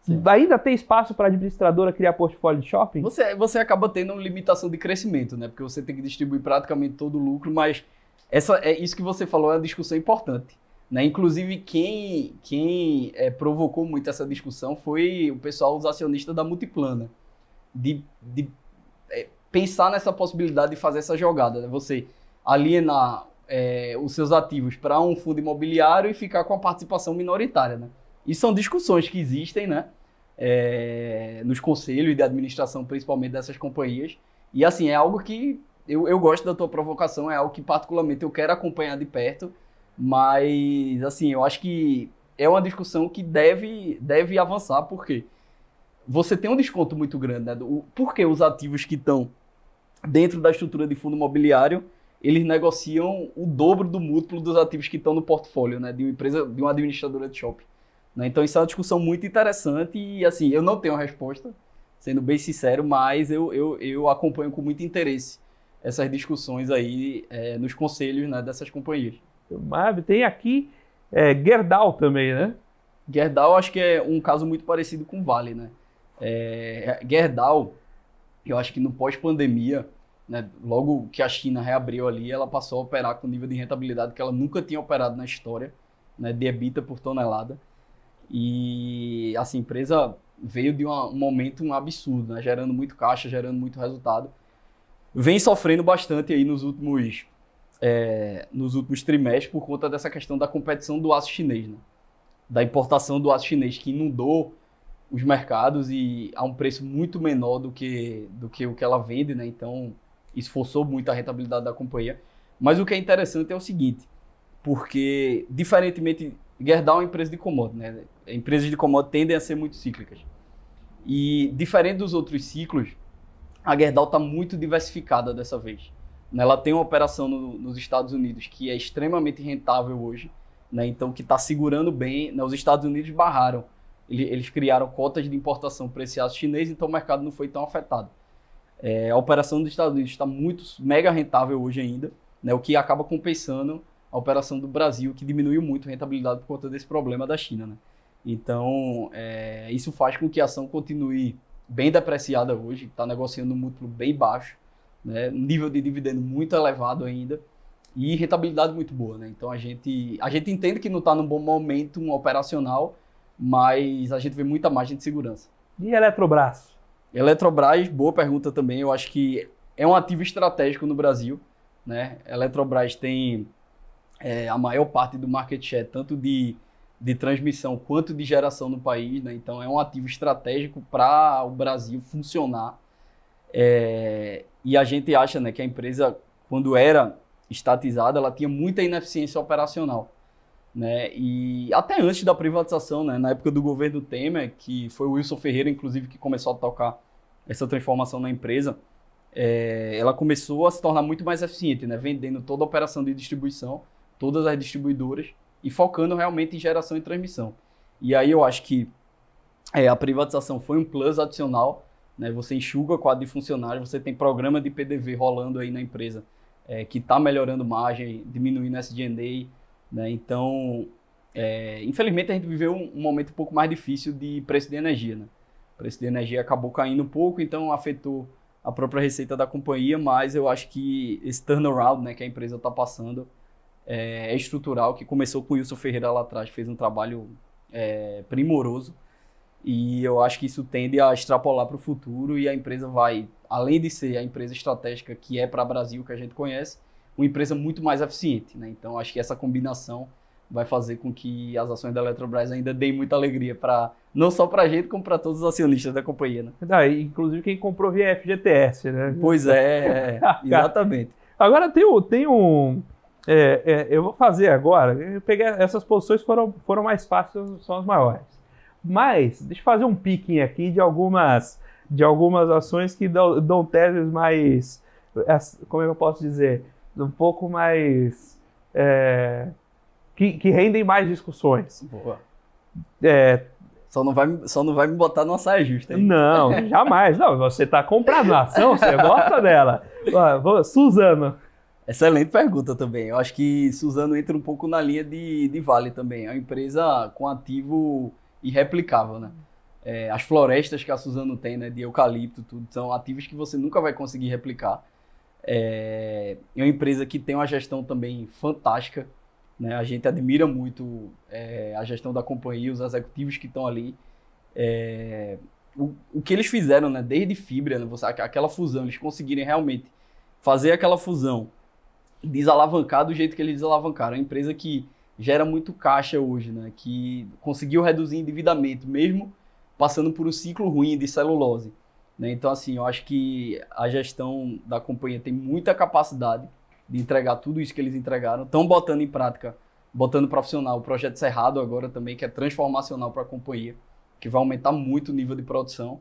Sim. Ainda tem espaço para a administradora criar portfólio de shopping? Você, você acaba tendo uma limitação de crescimento, né? Porque você tem que distribuir praticamente todo o lucro, mas essa, é, isso que você falou é uma discussão importante, né? Inclusive, quem, quem é, provocou muito essa discussão foi o pessoal, os acionistas da Multiplana. De, de é, pensar nessa possibilidade de fazer essa jogada, né? Você alienar é, os seus ativos para um fundo imobiliário e ficar com a participação minoritária, né? E são discussões que existem, né? É, nos conselhos de administração, principalmente dessas companhias. E assim, é algo que eu, eu gosto da tua provocação, é algo que particularmente eu quero acompanhar de perto, mas assim, eu acho que é uma discussão que deve, deve avançar, por quê? Você tem um desconto muito grande, né? Porque os ativos que estão dentro da estrutura de fundo imobiliário, eles negociam o dobro do múltiplo dos ativos que estão no portfólio, né? De uma empresa, de uma administradora de shopping, né? Então isso é uma discussão muito interessante e assim, eu não tenho resposta, sendo bem sincero, mas eu, eu, eu acompanho com muito interesse essas discussões aí é, nos conselhos, né, dessas companhias. Mas tem aqui é, Gerdau também, né? Gerdau acho que é um caso muito parecido com Vale, né? É, Gerdau, eu acho que no pós-pandemia, né, logo que a China reabriu ali, ela passou a operar com nível de rentabilidade que ela nunca tinha operado na história, né, de EBITDA por tonelada. E assim, a empresa veio de uma, um momento absurdo, né, gerando muito caixa, gerando muito resultado. Vem sofrendo bastante aí nos últimos, é, nos últimos trimestres por conta dessa questão da competição do aço chinês, né, da importação do aço chinês que inundou os mercados e a um preço muito menor do que, do que o que ela vende, né? Então, isso forçou muito a rentabilidade da companhia. Mas o que é interessante é o seguinte, porque, diferentemente, Gerdau é uma empresa de commodity, né? Empresas de commodity tendem a ser muito cíclicas. E, diferente dos outros ciclos, a Gerdau está muito diversificada dessa vez. Ela tem uma operação no, nos Estados Unidos que é extremamente rentável hoje, né? Então, que está segurando bem, né? Os Estados Unidos barraram. Eles criaram cotas de importação para esse aço chinês, então o mercado não foi tão afetado. É, a operação dos Estados Unidos está muito mega rentável hoje ainda, né, o que acaba compensando a operação do Brasil, que diminuiu muito a rentabilidade por conta desse problema da China, né? Então, é, isso faz com que a ação continue bem depreciada hoje, está negociando um múltiplo bem baixo, né, nível de dividendo muito elevado ainda e rentabilidade muito boa, né? Então, a gente, a gente entende que não está num bom momento operacional, mas a gente vê muita margem de segurança. E Eletrobras? Eletrobras, boa pergunta também. Eu acho que é um ativo estratégico no Brasil, né? Eletrobras tem é, a maior parte do market share, tanto de, de transmissão quanto de geração no país, né? Então é um ativo estratégico para o Brasil funcionar. É, e a gente acha, né, que a empresa, quando era estatizada, ela tinha muita ineficiência operacional, né? E até antes da privatização, né, na época do governo Temer, que foi o Wilson Ferreira, inclusive, que começou a tocar essa transformação na empresa, é, ela começou a se tornar muito mais eficiente, né, vendendo toda a operação de distribuição, todas as distribuidoras, e focando realmente em geração e transmissão. E aí eu acho que é, a privatização foi um plus adicional, né? Você enxuga o quadro de funcionários, você tem programa de P D V rolando aí na empresa, é, que está melhorando margem, diminuindo S G and A, né? Então, é, infelizmente a gente viveu um, um momento um pouco mais difícil de preço de energia, né? O preço de energia acabou caindo um pouco, então afetou a própria receita da companhia, mas eu acho que esse turnaround, né, que a empresa está passando é, é estrutural, que começou com o Wilson Ferreira lá atrás, fez um trabalho é, primoroso, e eu acho que isso tende a extrapolar para o futuro, e a empresa vai, além de ser a empresa estratégica que é para o Brasil, que a gente conhece, uma empresa muito mais eficiente, né? Então acho que essa combinação vai fazer com que as ações da Eletrobras ainda deem muita alegria, para não só para a gente, como para todos os acionistas da companhia, né? Ah, inclusive quem comprou via F G T S, né? Pois é, exatamente. Agora tem um... Tem um é, é, eu vou fazer agora, eu peguei, essas posições foram, foram mais fáceis, são as maiores. Mas, deixa eu fazer um picking aqui de algumas, de algumas ações que dão, dão teses mais, como é que eu posso dizer, um pouco mais, é, que, que rendem mais discussões. Boa. É, só, não vai, só não vai me botar numa saia justa aí. Não, jamais. Não, você está comprando a ação, você gosta dela. Ó, Suzano. Excelente pergunta também. Eu acho que Suzano entra um pouco na linha de, de Vale também. É uma empresa com ativo... irreplicável, né? É, as florestas que a Suzano tem, né, de eucalipto, tudo, são ativos que você nunca vai conseguir replicar. É, é uma empresa que tem uma gestão também fantástica, né? A gente admira muito é, a gestão da companhia, os executivos que estão ali. É, o, o que eles fizeram, né, desde fibra, né, você, aquela fusão, eles conseguirem realmente fazer aquela fusão desalavancar do jeito que eles desalavancaram. É uma empresa que gera muito caixa hoje, né? Que conseguiu reduzir endividamento, mesmo passando por um ciclo ruim de celulose, né? Então, assim, eu acho que a gestão da companhia tem muita capacidade de entregar tudo isso que eles entregaram. Estão botando em prática, botando profissional, o projeto Cerrado agora também, que é transformacional para a companhia, que vai aumentar muito o nível de produção.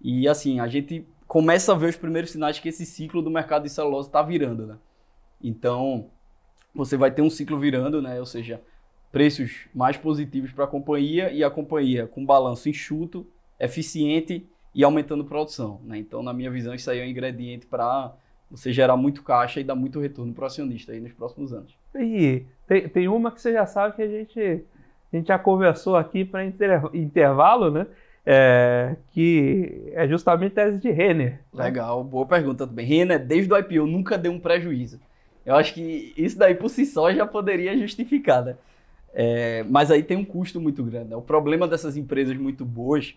E, assim, a gente começa a ver os primeiros sinais que esse ciclo do mercado de celulose está virando, né? Então... você vai ter um ciclo virando, né? Ou seja, preços mais positivos para a companhia e a companhia com balanço enxuto, eficiente e aumentando produção, né? Então, na minha visão, isso aí é um ingrediente para você gerar muito caixa e dar muito retorno para o acionista aí nos próximos anos. E tem, tem uma que você já sabe que a gente, a gente já conversou aqui para intervalo, né? É, que é justamente a tese de Renner. Né? Legal, boa pergunta também. Renner, desde o I P O, nunca deu um prejuízo. Eu acho que isso daí por si só já poderia justificar, né? É, mas aí tem um custo muito grande, né? O problema dessas empresas muito boas,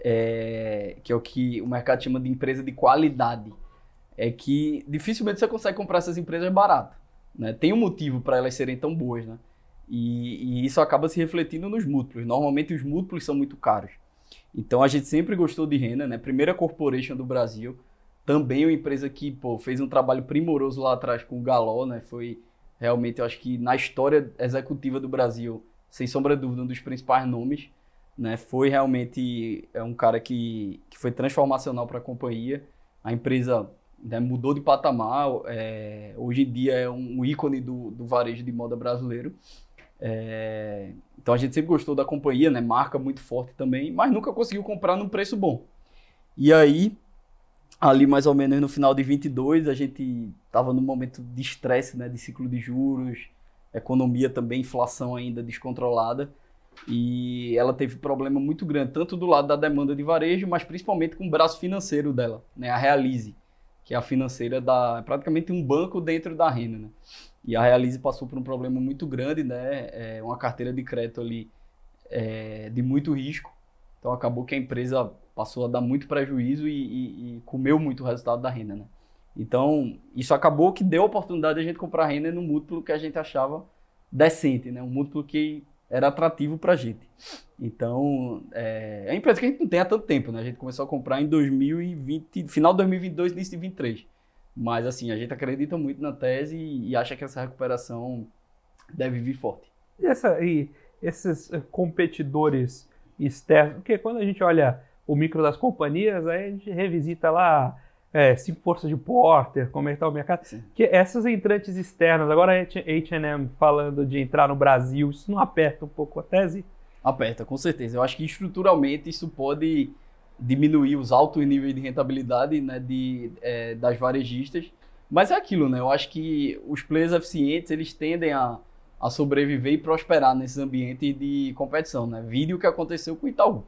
é, que é o que o mercado chama de empresa de qualidade, é que dificilmente você consegue comprar essas empresas barato, né? Tem um motivo para elas serem tão boas, né? E, e isso acaba se refletindo nos múltiplos. Normalmente os múltiplos são muito caros. Então a gente sempre gostou de Renner, né? Primeira corporation do Brasil. Também uma empresa que, pô, fez um trabalho primoroso lá atrás com o Galó, né? Foi realmente, eu acho que na história executiva do Brasil, sem sombra de dúvida, um dos principais nomes, né? Foi realmente é um cara que, que foi transformacional para a companhia. A empresa, né, mudou de patamar, é, hoje em dia é um ícone do, do varejo de moda brasileiro. É, então a gente sempre gostou da companhia, né? Marca muito forte também, mas nunca conseguiu comprar num preço bom. E aí... ali mais ou menos no final de vinte e dois, a gente estava num momento de estresse, né, de ciclo de juros, economia também, inflação ainda descontrolada, e ela teve problema muito grande, tanto do lado da demanda de varejo, mas principalmente com o braço financeiro dela, né, a Realize, que é a financeira da, praticamente um banco dentro da Renner, né? E a Realize passou por um problema muito grande, né, é uma carteira de crédito ali é, de muito risco, então acabou que a empresa... passou a dar muito prejuízo e, e, e comeu muito o resultado da Renner, né? Então, isso acabou que deu a oportunidade de a gente comprar a Renner num múltiplo que a gente achava decente, né? Um múltiplo que era atrativo para a gente. Então, é, é uma empresa que a gente não tem há tanto tempo, né? A gente começou a comprar em dois mil e vinte, final de dois mil e vinte e dois, início de vinte e três. Mas, assim, a gente acredita muito na tese e, e acha que essa recuperação deve vir forte. E, essa, e esses competidores externos, porque quando a gente olha... o micro das companhias, aí a gente revisita lá é, cinco forças de Porter, comentar o mercado. Sim. Que essas entrantes externas, agora a agá e eme falando de entrar no Brasil, isso não aperta um pouco a tese? Aperta, com certeza. Eu acho que estruturalmente isso pode diminuir os altos níveis de rentabilidade, né, de, é, das varejistas. Mas é aquilo, né? Eu acho que os players eficientes, eles tendem a, a sobreviver e prosperar nesses ambientes de competição, né? Vide o que aconteceu com o Itaú,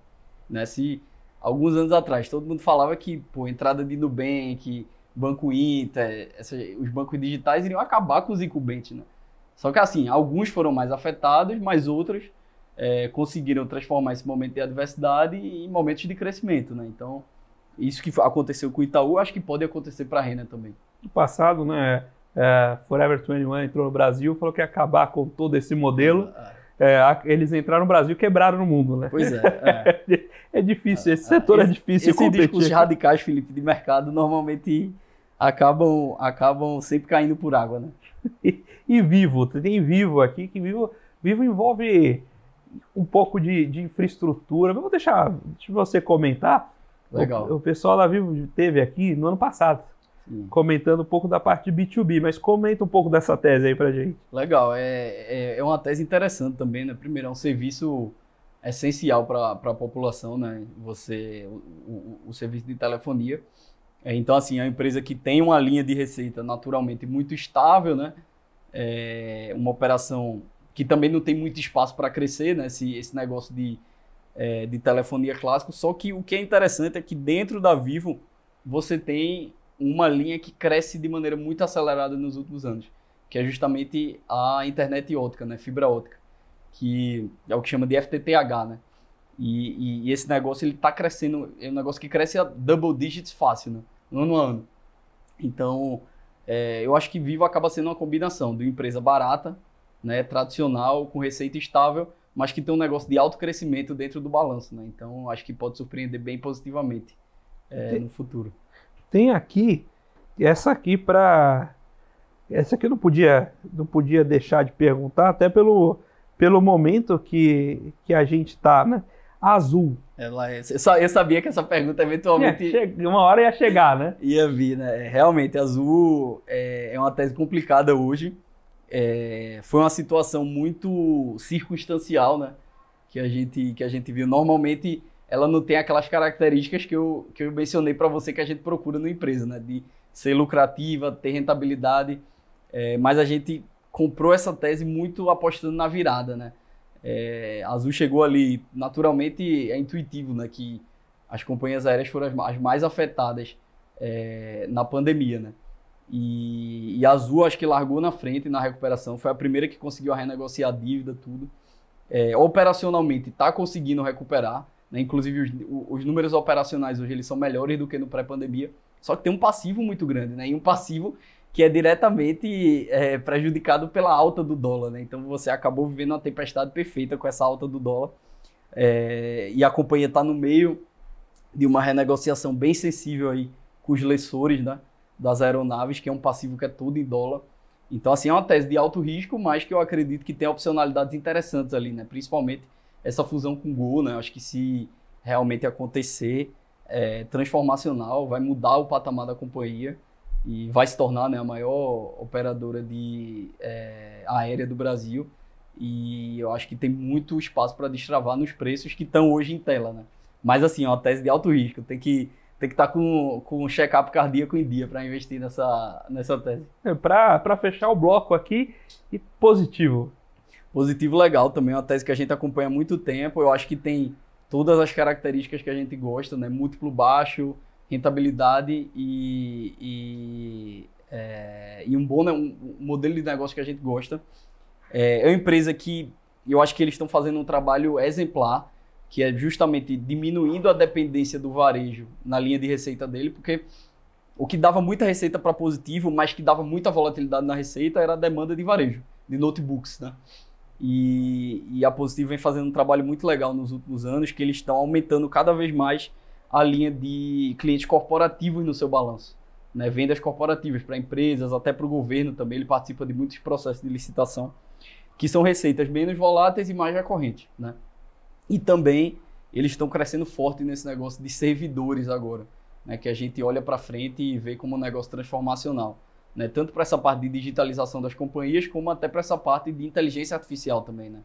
né? Se alguns anos atrás todo mundo falava que, pô, entrada de Nubank, Banco Inter, essa, os bancos digitais iriam acabar com os incumbentes, né? Só que assim, alguns foram mais afetados, mas outros é, conseguiram transformar esse momento de adversidade em momentos de crescimento, né? Então, isso que aconteceu com o Itaú, acho que pode acontecer para a Renner também. No passado, né, é, Forever vinte e um entrou no Brasil, falou que ia acabar com todo esse modelo. É, eles entraram no Brasil e quebraram no mundo, né? Pois é. É, é difícil, esse é, setor esse, é difícil esse competir. Esses discursos radicais, Felipe, de mercado, normalmente acabam, acabam sempre caindo por água, né? E, e Vivo, tem Vivo aqui, que Vivo, Vivo envolve um pouco de, de infraestrutura. Vamos deixar, deixa você comentar. Legal. O, o pessoal da Vivo teve aqui no ano passado. Sim. Comentando um pouco da parte de B dois B, mas comenta um pouco dessa tese aí pra gente. Legal, é, é, é uma tese interessante também, né? Primeiro, é um serviço essencial para a população, né? Você, o, o, o serviço de telefonia. É, então, assim, é uma empresa que tem uma linha de receita naturalmente muito estável, né? É uma operação que também não tem muito espaço para crescer, né? Esse, esse negócio de, é, de telefonia clássico. Só que o que é interessante é que dentro da Vivo você tem uma linha que cresce de maneira muito acelerada nos últimos anos, que é justamente a internet ótica, né? Fibra ótica, que é o que chama de F T T H, né? E, e, e esse negócio, ele tá crescendo, é um negócio que cresce a double digits fácil, né? Ano a ano. Então, é, eu acho que Vivo acaba sendo uma combinação de uma empresa barata, né? Tradicional, com receita estável, mas que tem um negócio de alto crescimento dentro do balanço, né? Então, acho que pode surpreender bem positivamente é, no futuro. Tem aqui, essa aqui para essa aqui eu não podia, não podia deixar de perguntar, até pelo, pelo momento que, que a gente está, né? Azul. Ela, eu sabia que essa pergunta eventualmente... É, uma hora ia chegar, né? Ia vir, né? Realmente, Azul é, é uma tese complicada hoje. É, foi uma situação muito circunstancial, né? Que a gente, que a gente viu normalmente... Ela não tem aquelas características que eu, que eu mencionei para você que a gente procura numa empresa, né? De ser lucrativa, ter rentabilidade. É, mas a gente comprou essa tese muito apostando na virada, né? É, a Azul chegou ali, naturalmente é intuitivo, né? Que as companhias aéreas foram as, as mais afetadas é, na pandemia, né? E, e a Azul acho que largou na frente na recuperação. Foi a primeira que conseguiu renegociar a dívida, tudo. É, operacionalmente está conseguindo recuperar. Inclusive, os, os números operacionais hoje eles são melhores do que no pré-pandemia, só que tem um passivo muito grande, né? E um passivo que é diretamente é, prejudicado pela alta do dólar, né? Então, você acabou vivendo uma tempestade perfeita com essa alta do dólar. É, e a companhia está no meio de uma renegociação bem sensível aí com os lessores, né, das aeronaves, que é um passivo que é todo em dólar. Então, assim, é uma tese de alto risco, mas que eu acredito que tem opcionalidades interessantes ali, né? Principalmente essa fusão com o Gol, né? Acho que se realmente acontecer, é transformacional, vai mudar o patamar da companhia e vai se tornar, né, a maior operadora de, é, aérea do Brasil. E eu acho que tem muito espaço para destravar nos preços que estão hoje em tela, né? Mas assim, é uma tese de alto risco, tem que tem que estar tá com, com um check-up cardíaco em dia para investir nessa, nessa tese. É, para fechar o bloco aqui, e positivo. Positivo legal também, é uma tese que a gente acompanha há muito tempo. Eu acho que tem todas as características que a gente gosta, né? Múltiplo baixo, rentabilidade e, e, é, e um bom, né, um modelo de negócio que a gente gosta. É, é uma empresa que eu acho que eles estão fazendo um trabalho exemplar, que é justamente diminuindo a dependência do varejo na linha de receita dele, porque o que dava muita receita para positivo, mas que dava muita volatilidade na receita, era a demanda de varejo, de notebooks, né? E, e a Positivo vem fazendo um trabalho muito legal nos últimos anos, que eles estão aumentando cada vez mais a linha de clientes corporativos no seu balanço, né? Vendas corporativas para empresas, até para o governo também. Ele participa de muitos processos de licitação, que são receitas menos voláteis e mais recorrentes, né? E também eles estão crescendo forte nesse negócio de servidores agora, né, que a gente olha para frente e vê como um negócio transformacional, né, tanto para essa parte de digitalização das companhias, como até para essa parte de inteligência artificial também, né?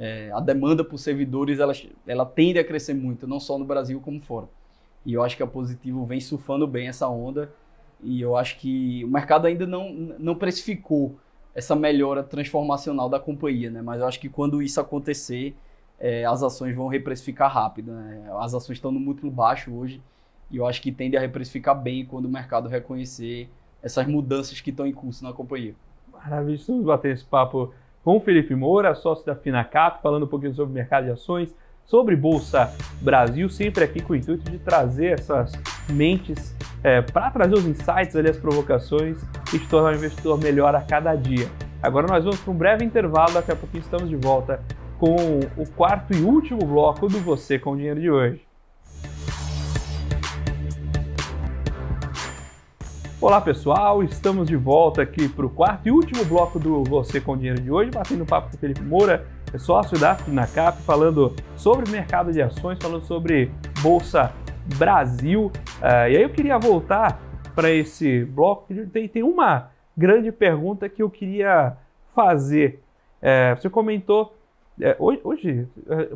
É, a demanda por servidores, ela, ela tende a crescer muito, não só no Brasil como fora. E eu acho que a Positivo vem surfando bem essa onda, e eu acho que o mercado ainda não, não precificou essa melhora transformacional da companhia, né? Mas eu acho que quando isso acontecer, é, as ações vão reprecificar rápido, né? As ações estão no múltiplo baixo hoje, e eu acho que tende a reprecificar bem quando o mercado reconhecer essas mudanças que estão em curso na companhia. Maravilha, estamos batendo esse papo com o Felipe Moura, sócio da Finacap, falando um pouquinho sobre mercado de ações, sobre Bolsa Brasil, sempre aqui com o intuito de trazer essas mentes é, para trazer os insights, ali, as provocações e se tornar um investidor melhor a cada dia. Agora nós vamos para um breve intervalo, daqui a pouquinho estamos de volta com o quarto e último bloco do Você Com Dinheiro de hoje. Olá pessoal, estamos de volta aqui para o quarto e último bloco do Você Com Dinheiro de hoje, batendo um papo com o Felipe Moura, é sócio da Finacap, falando sobre mercado de ações, falando sobre Bolsa Brasil. Uh, e aí eu queria voltar para esse bloco, tem, tem uma grande pergunta que eu queria fazer. É, você comentou, é, hoje, hoje é,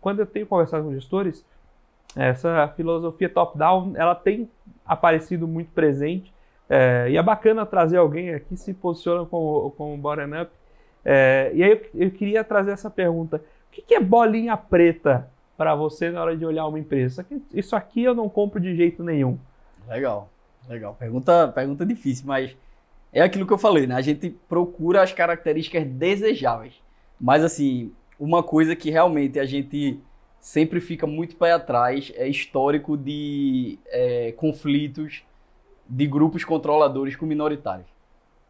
quando eu tenho conversado com gestores, essa filosofia top-down, ela tem aparecido muito presente, é, e é bacana trazer alguém aqui que se posiciona com, com o bottom-up. É, e aí eu, eu queria trazer essa pergunta, o que, que é bolinha preta para você na hora de olhar uma empresa? Isso aqui eu não compro de jeito nenhum. Legal, legal. Pergunta, pergunta difícil, mas é aquilo que eu falei, né? A gente procura as características desejáveis, mas assim, uma coisa que realmente a gente sempre fica muito pé atrás, é histórico de é, conflitos de grupos controladores com minoritários.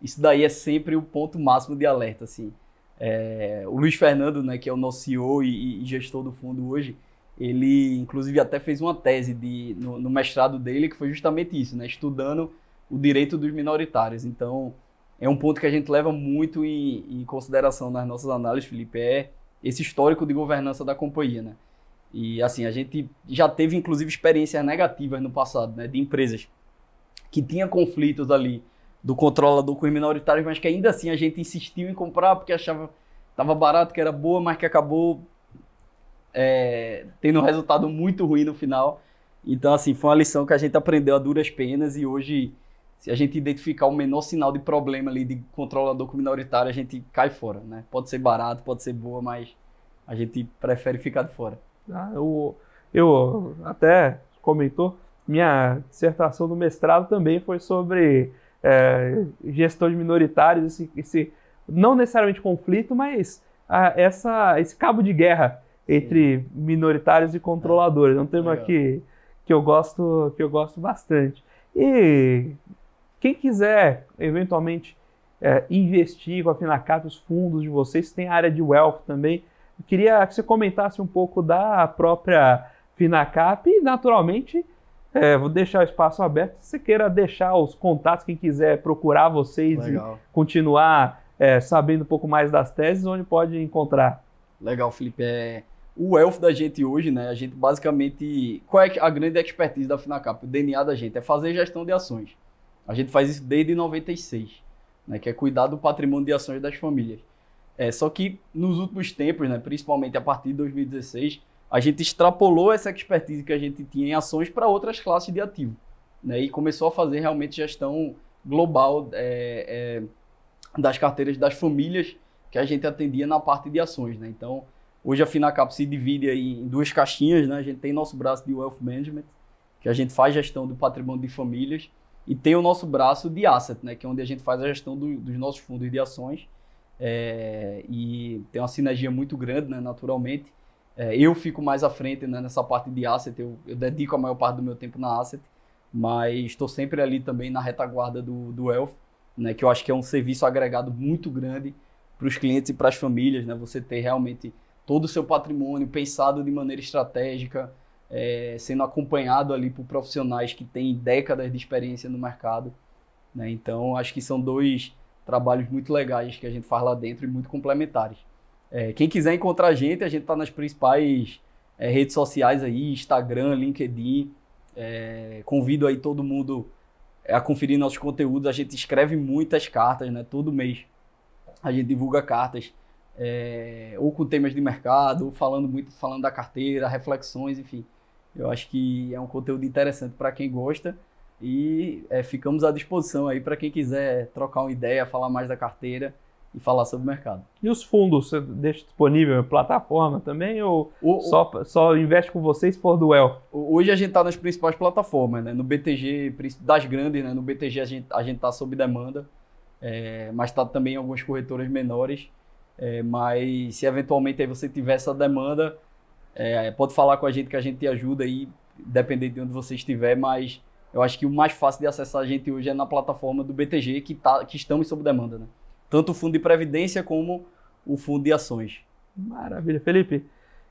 Isso daí é sempre o ponto máximo de alerta, assim. É, o Luiz Fernando, né, que é o nosso C E O e, e gestor do fundo hoje, ele inclusive até fez uma tese de, no, no mestrado dele, que foi justamente isso, né, estudando o direito dos minoritários. Então, é um ponto que a gente leva muito em, em consideração nas nossas análises, Felipe, é esse histórico de governança da companhia, né? E assim, a gente já teve inclusive experiências negativas no passado, né, de empresas que tinha conflitos ali do controlador com os minoritários, mas que ainda assim a gente insistiu em comprar porque achava que estava barato, que era boa, mas que acabou é, tendo um resultado muito ruim no final. Então assim, foi uma lição que a gente aprendeu a duras penas, e hoje se a gente identificar o menor sinal de problema ali de controlador com minoritário, a gente cai fora, né? Pode ser barato, pode ser boa, mas a gente prefere ficar de fora. Ah, eu, eu até comentou, minha dissertação do mestrado também foi sobre é, gestão de minoritários, esse, esse não necessariamente conflito, mas a, essa, esse cabo de guerra entre Sim. minoritários e controladores. É um tema Legal. que, que, eu gosto, que eu gosto bastante. E quem quiser eventualmente é, investir com a Finacap, os fundos de vocês, tem a área de wealth também. Eu queria que você comentasse um pouco da própria Finacap e, naturalmente, é, vou deixar o espaço aberto. Se você queira deixar os contatos, quem quiser procurar vocês Legal. e continuar é, sabendo um pouco mais das teses, onde pode encontrar. Legal, Felipe. É, o wealth da gente hoje, né? A gente basicamente... Qual é a grande expertise da Finacap? O D N A da gente é fazer gestão de ações. A gente faz isso desde noventa e seis, né? Que é cuidar do patrimônio de ações das famílias. É, só que nos últimos tempos, né, principalmente a partir de dois mil e dezesseis, a gente extrapolou essa expertise que a gente tinha em ações para outras classes de ativo, né, e começou a fazer realmente gestão global é, é, das carteiras das famílias que a gente atendia na parte de ações, né. Então, hoje a Finacap se divide aí em duas caixinhas, né. A gente tem nosso braço de Wealth Management, que a gente faz gestão do patrimônio de famílias, e tem o nosso braço de Asset, né, que é onde a gente faz a gestão do, dos nossos fundos de ações. É, e tem uma sinergia muito grande, né, naturalmente. É, eu fico mais à frente, né, nessa parte de asset, eu, eu dedico a maior parte do meu tempo na asset, mas estou sempre ali também na retaguarda do, do Wealth, né, que eu acho que é um serviço agregado muito grande para os clientes e para as famílias, né, você ter realmente todo o seu patrimônio pensado de maneira estratégica, é, sendo acompanhado ali por profissionais que têm décadas de experiência no mercado, né. Então acho que são dois trabalhos muito legais que a gente faz lá dentro e muito complementares. É, quem quiser encontrar a gente, a gente está nas principais é, redes sociais aí, Instagram, LinkedIn, É, convido aí todo mundo a conferir nossos conteúdos. A gente escreve muitas cartas, né? Todo mês a gente divulga cartas, é, ou com temas de mercado, ou falando muito, falando da carteira, reflexões, enfim. Eu acho que é um conteúdo interessante para quem gosta e é, ficamos à disposição aí para quem quiser trocar uma ideia, falar mais da carteira e falar sobre o mercado. E os fundos, você deixa disponível em plataforma também ou o, só, o... só investe com vocês por Duel? Hoje a gente está nas principais plataformas, né? No B T G, das grandes, né? No B T G a gente a gente está sob demanda, é, mas está também em algumas corretoras menores. É, mas se eventualmente aí você tiver essa demanda, é, pode falar com a gente que a gente te ajuda aí, dependendo de onde você estiver, mas eu acho que o mais fácil de acessar a gente hoje é na plataforma do B T G, que, tá, que estamos sob demanda, né? Tanto o fundo de previdência como o fundo de ações. Maravilha. Felipe,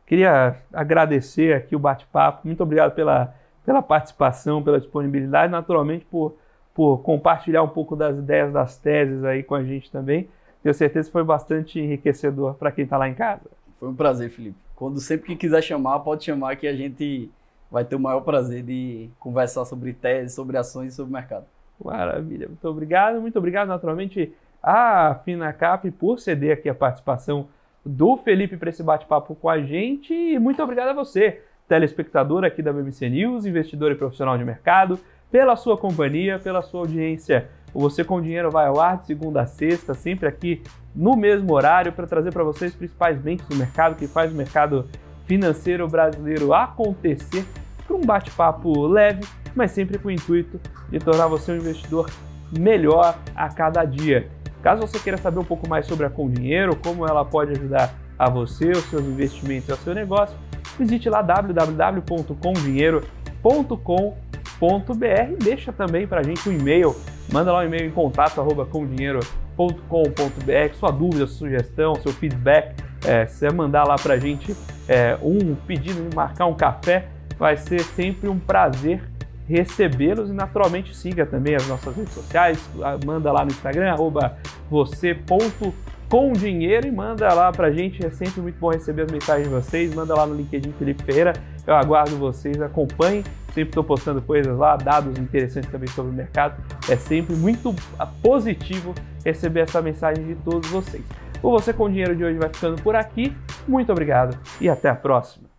queria agradecer aqui o bate-papo. Muito obrigado pela, pela participação, pela disponibilidade, naturalmente por, por compartilhar um pouco das ideias, das teses aí com a gente também. Tenho certeza que foi bastante enriquecedor para quem está lá em casa. Foi um prazer, Felipe. Quando sempre que quiser chamar, pode chamar que a gente vai ter o maior prazer de conversar sobre teses, sobre ações e sobre mercado. Maravilha. Muito obrigado. Muito obrigado, naturalmente, a Finacap por ceder aqui a participação do Felipe para esse bate-papo com a gente. E muito obrigado a você, telespectador aqui da B M C News, investidor e profissional de mercado, pela sua companhia, pela sua audiência. O Você com Dinheiro vai ao ar de segunda a sexta, sempre aqui no mesmo horário, para trazer para vocês os principais bens do mercado, que faz o mercado financeiro brasileiro acontecer, para um bate-papo leve, mas sempre com o intuito de tornar você um investidor melhor a cada dia. Caso você queira saber um pouco mais sobre a Com Dinheiro, como ela pode ajudar a você, os seus investimentos e o seu negócio, visite lá w w w ponto com dinheiro ponto com ponto b r e deixa também para a gente um e-mail, manda lá um e-mail em contato arroba comdinheiro ponto com ponto b r, sua dúvida, sua sugestão, seu feedback, é, se você mandar lá para a gente é, um pedido de marcar um café, vai ser sempre um prazer recebê-los e naturalmente siga também as nossas redes sociais, manda lá no Instagram, arroba você ponto comdinheiro e manda lá pra gente, é sempre muito bom receber as mensagens de vocês, manda lá no LinkedIn Felipe Ferreira, eu aguardo vocês, acompanhem, sempre estou postando coisas lá, dados interessantes também sobre o mercado, é sempre muito positivo receber essa mensagem de todos vocês. O Você com Dinheiro de hoje vai ficando por aqui, muito obrigado e até a próxima!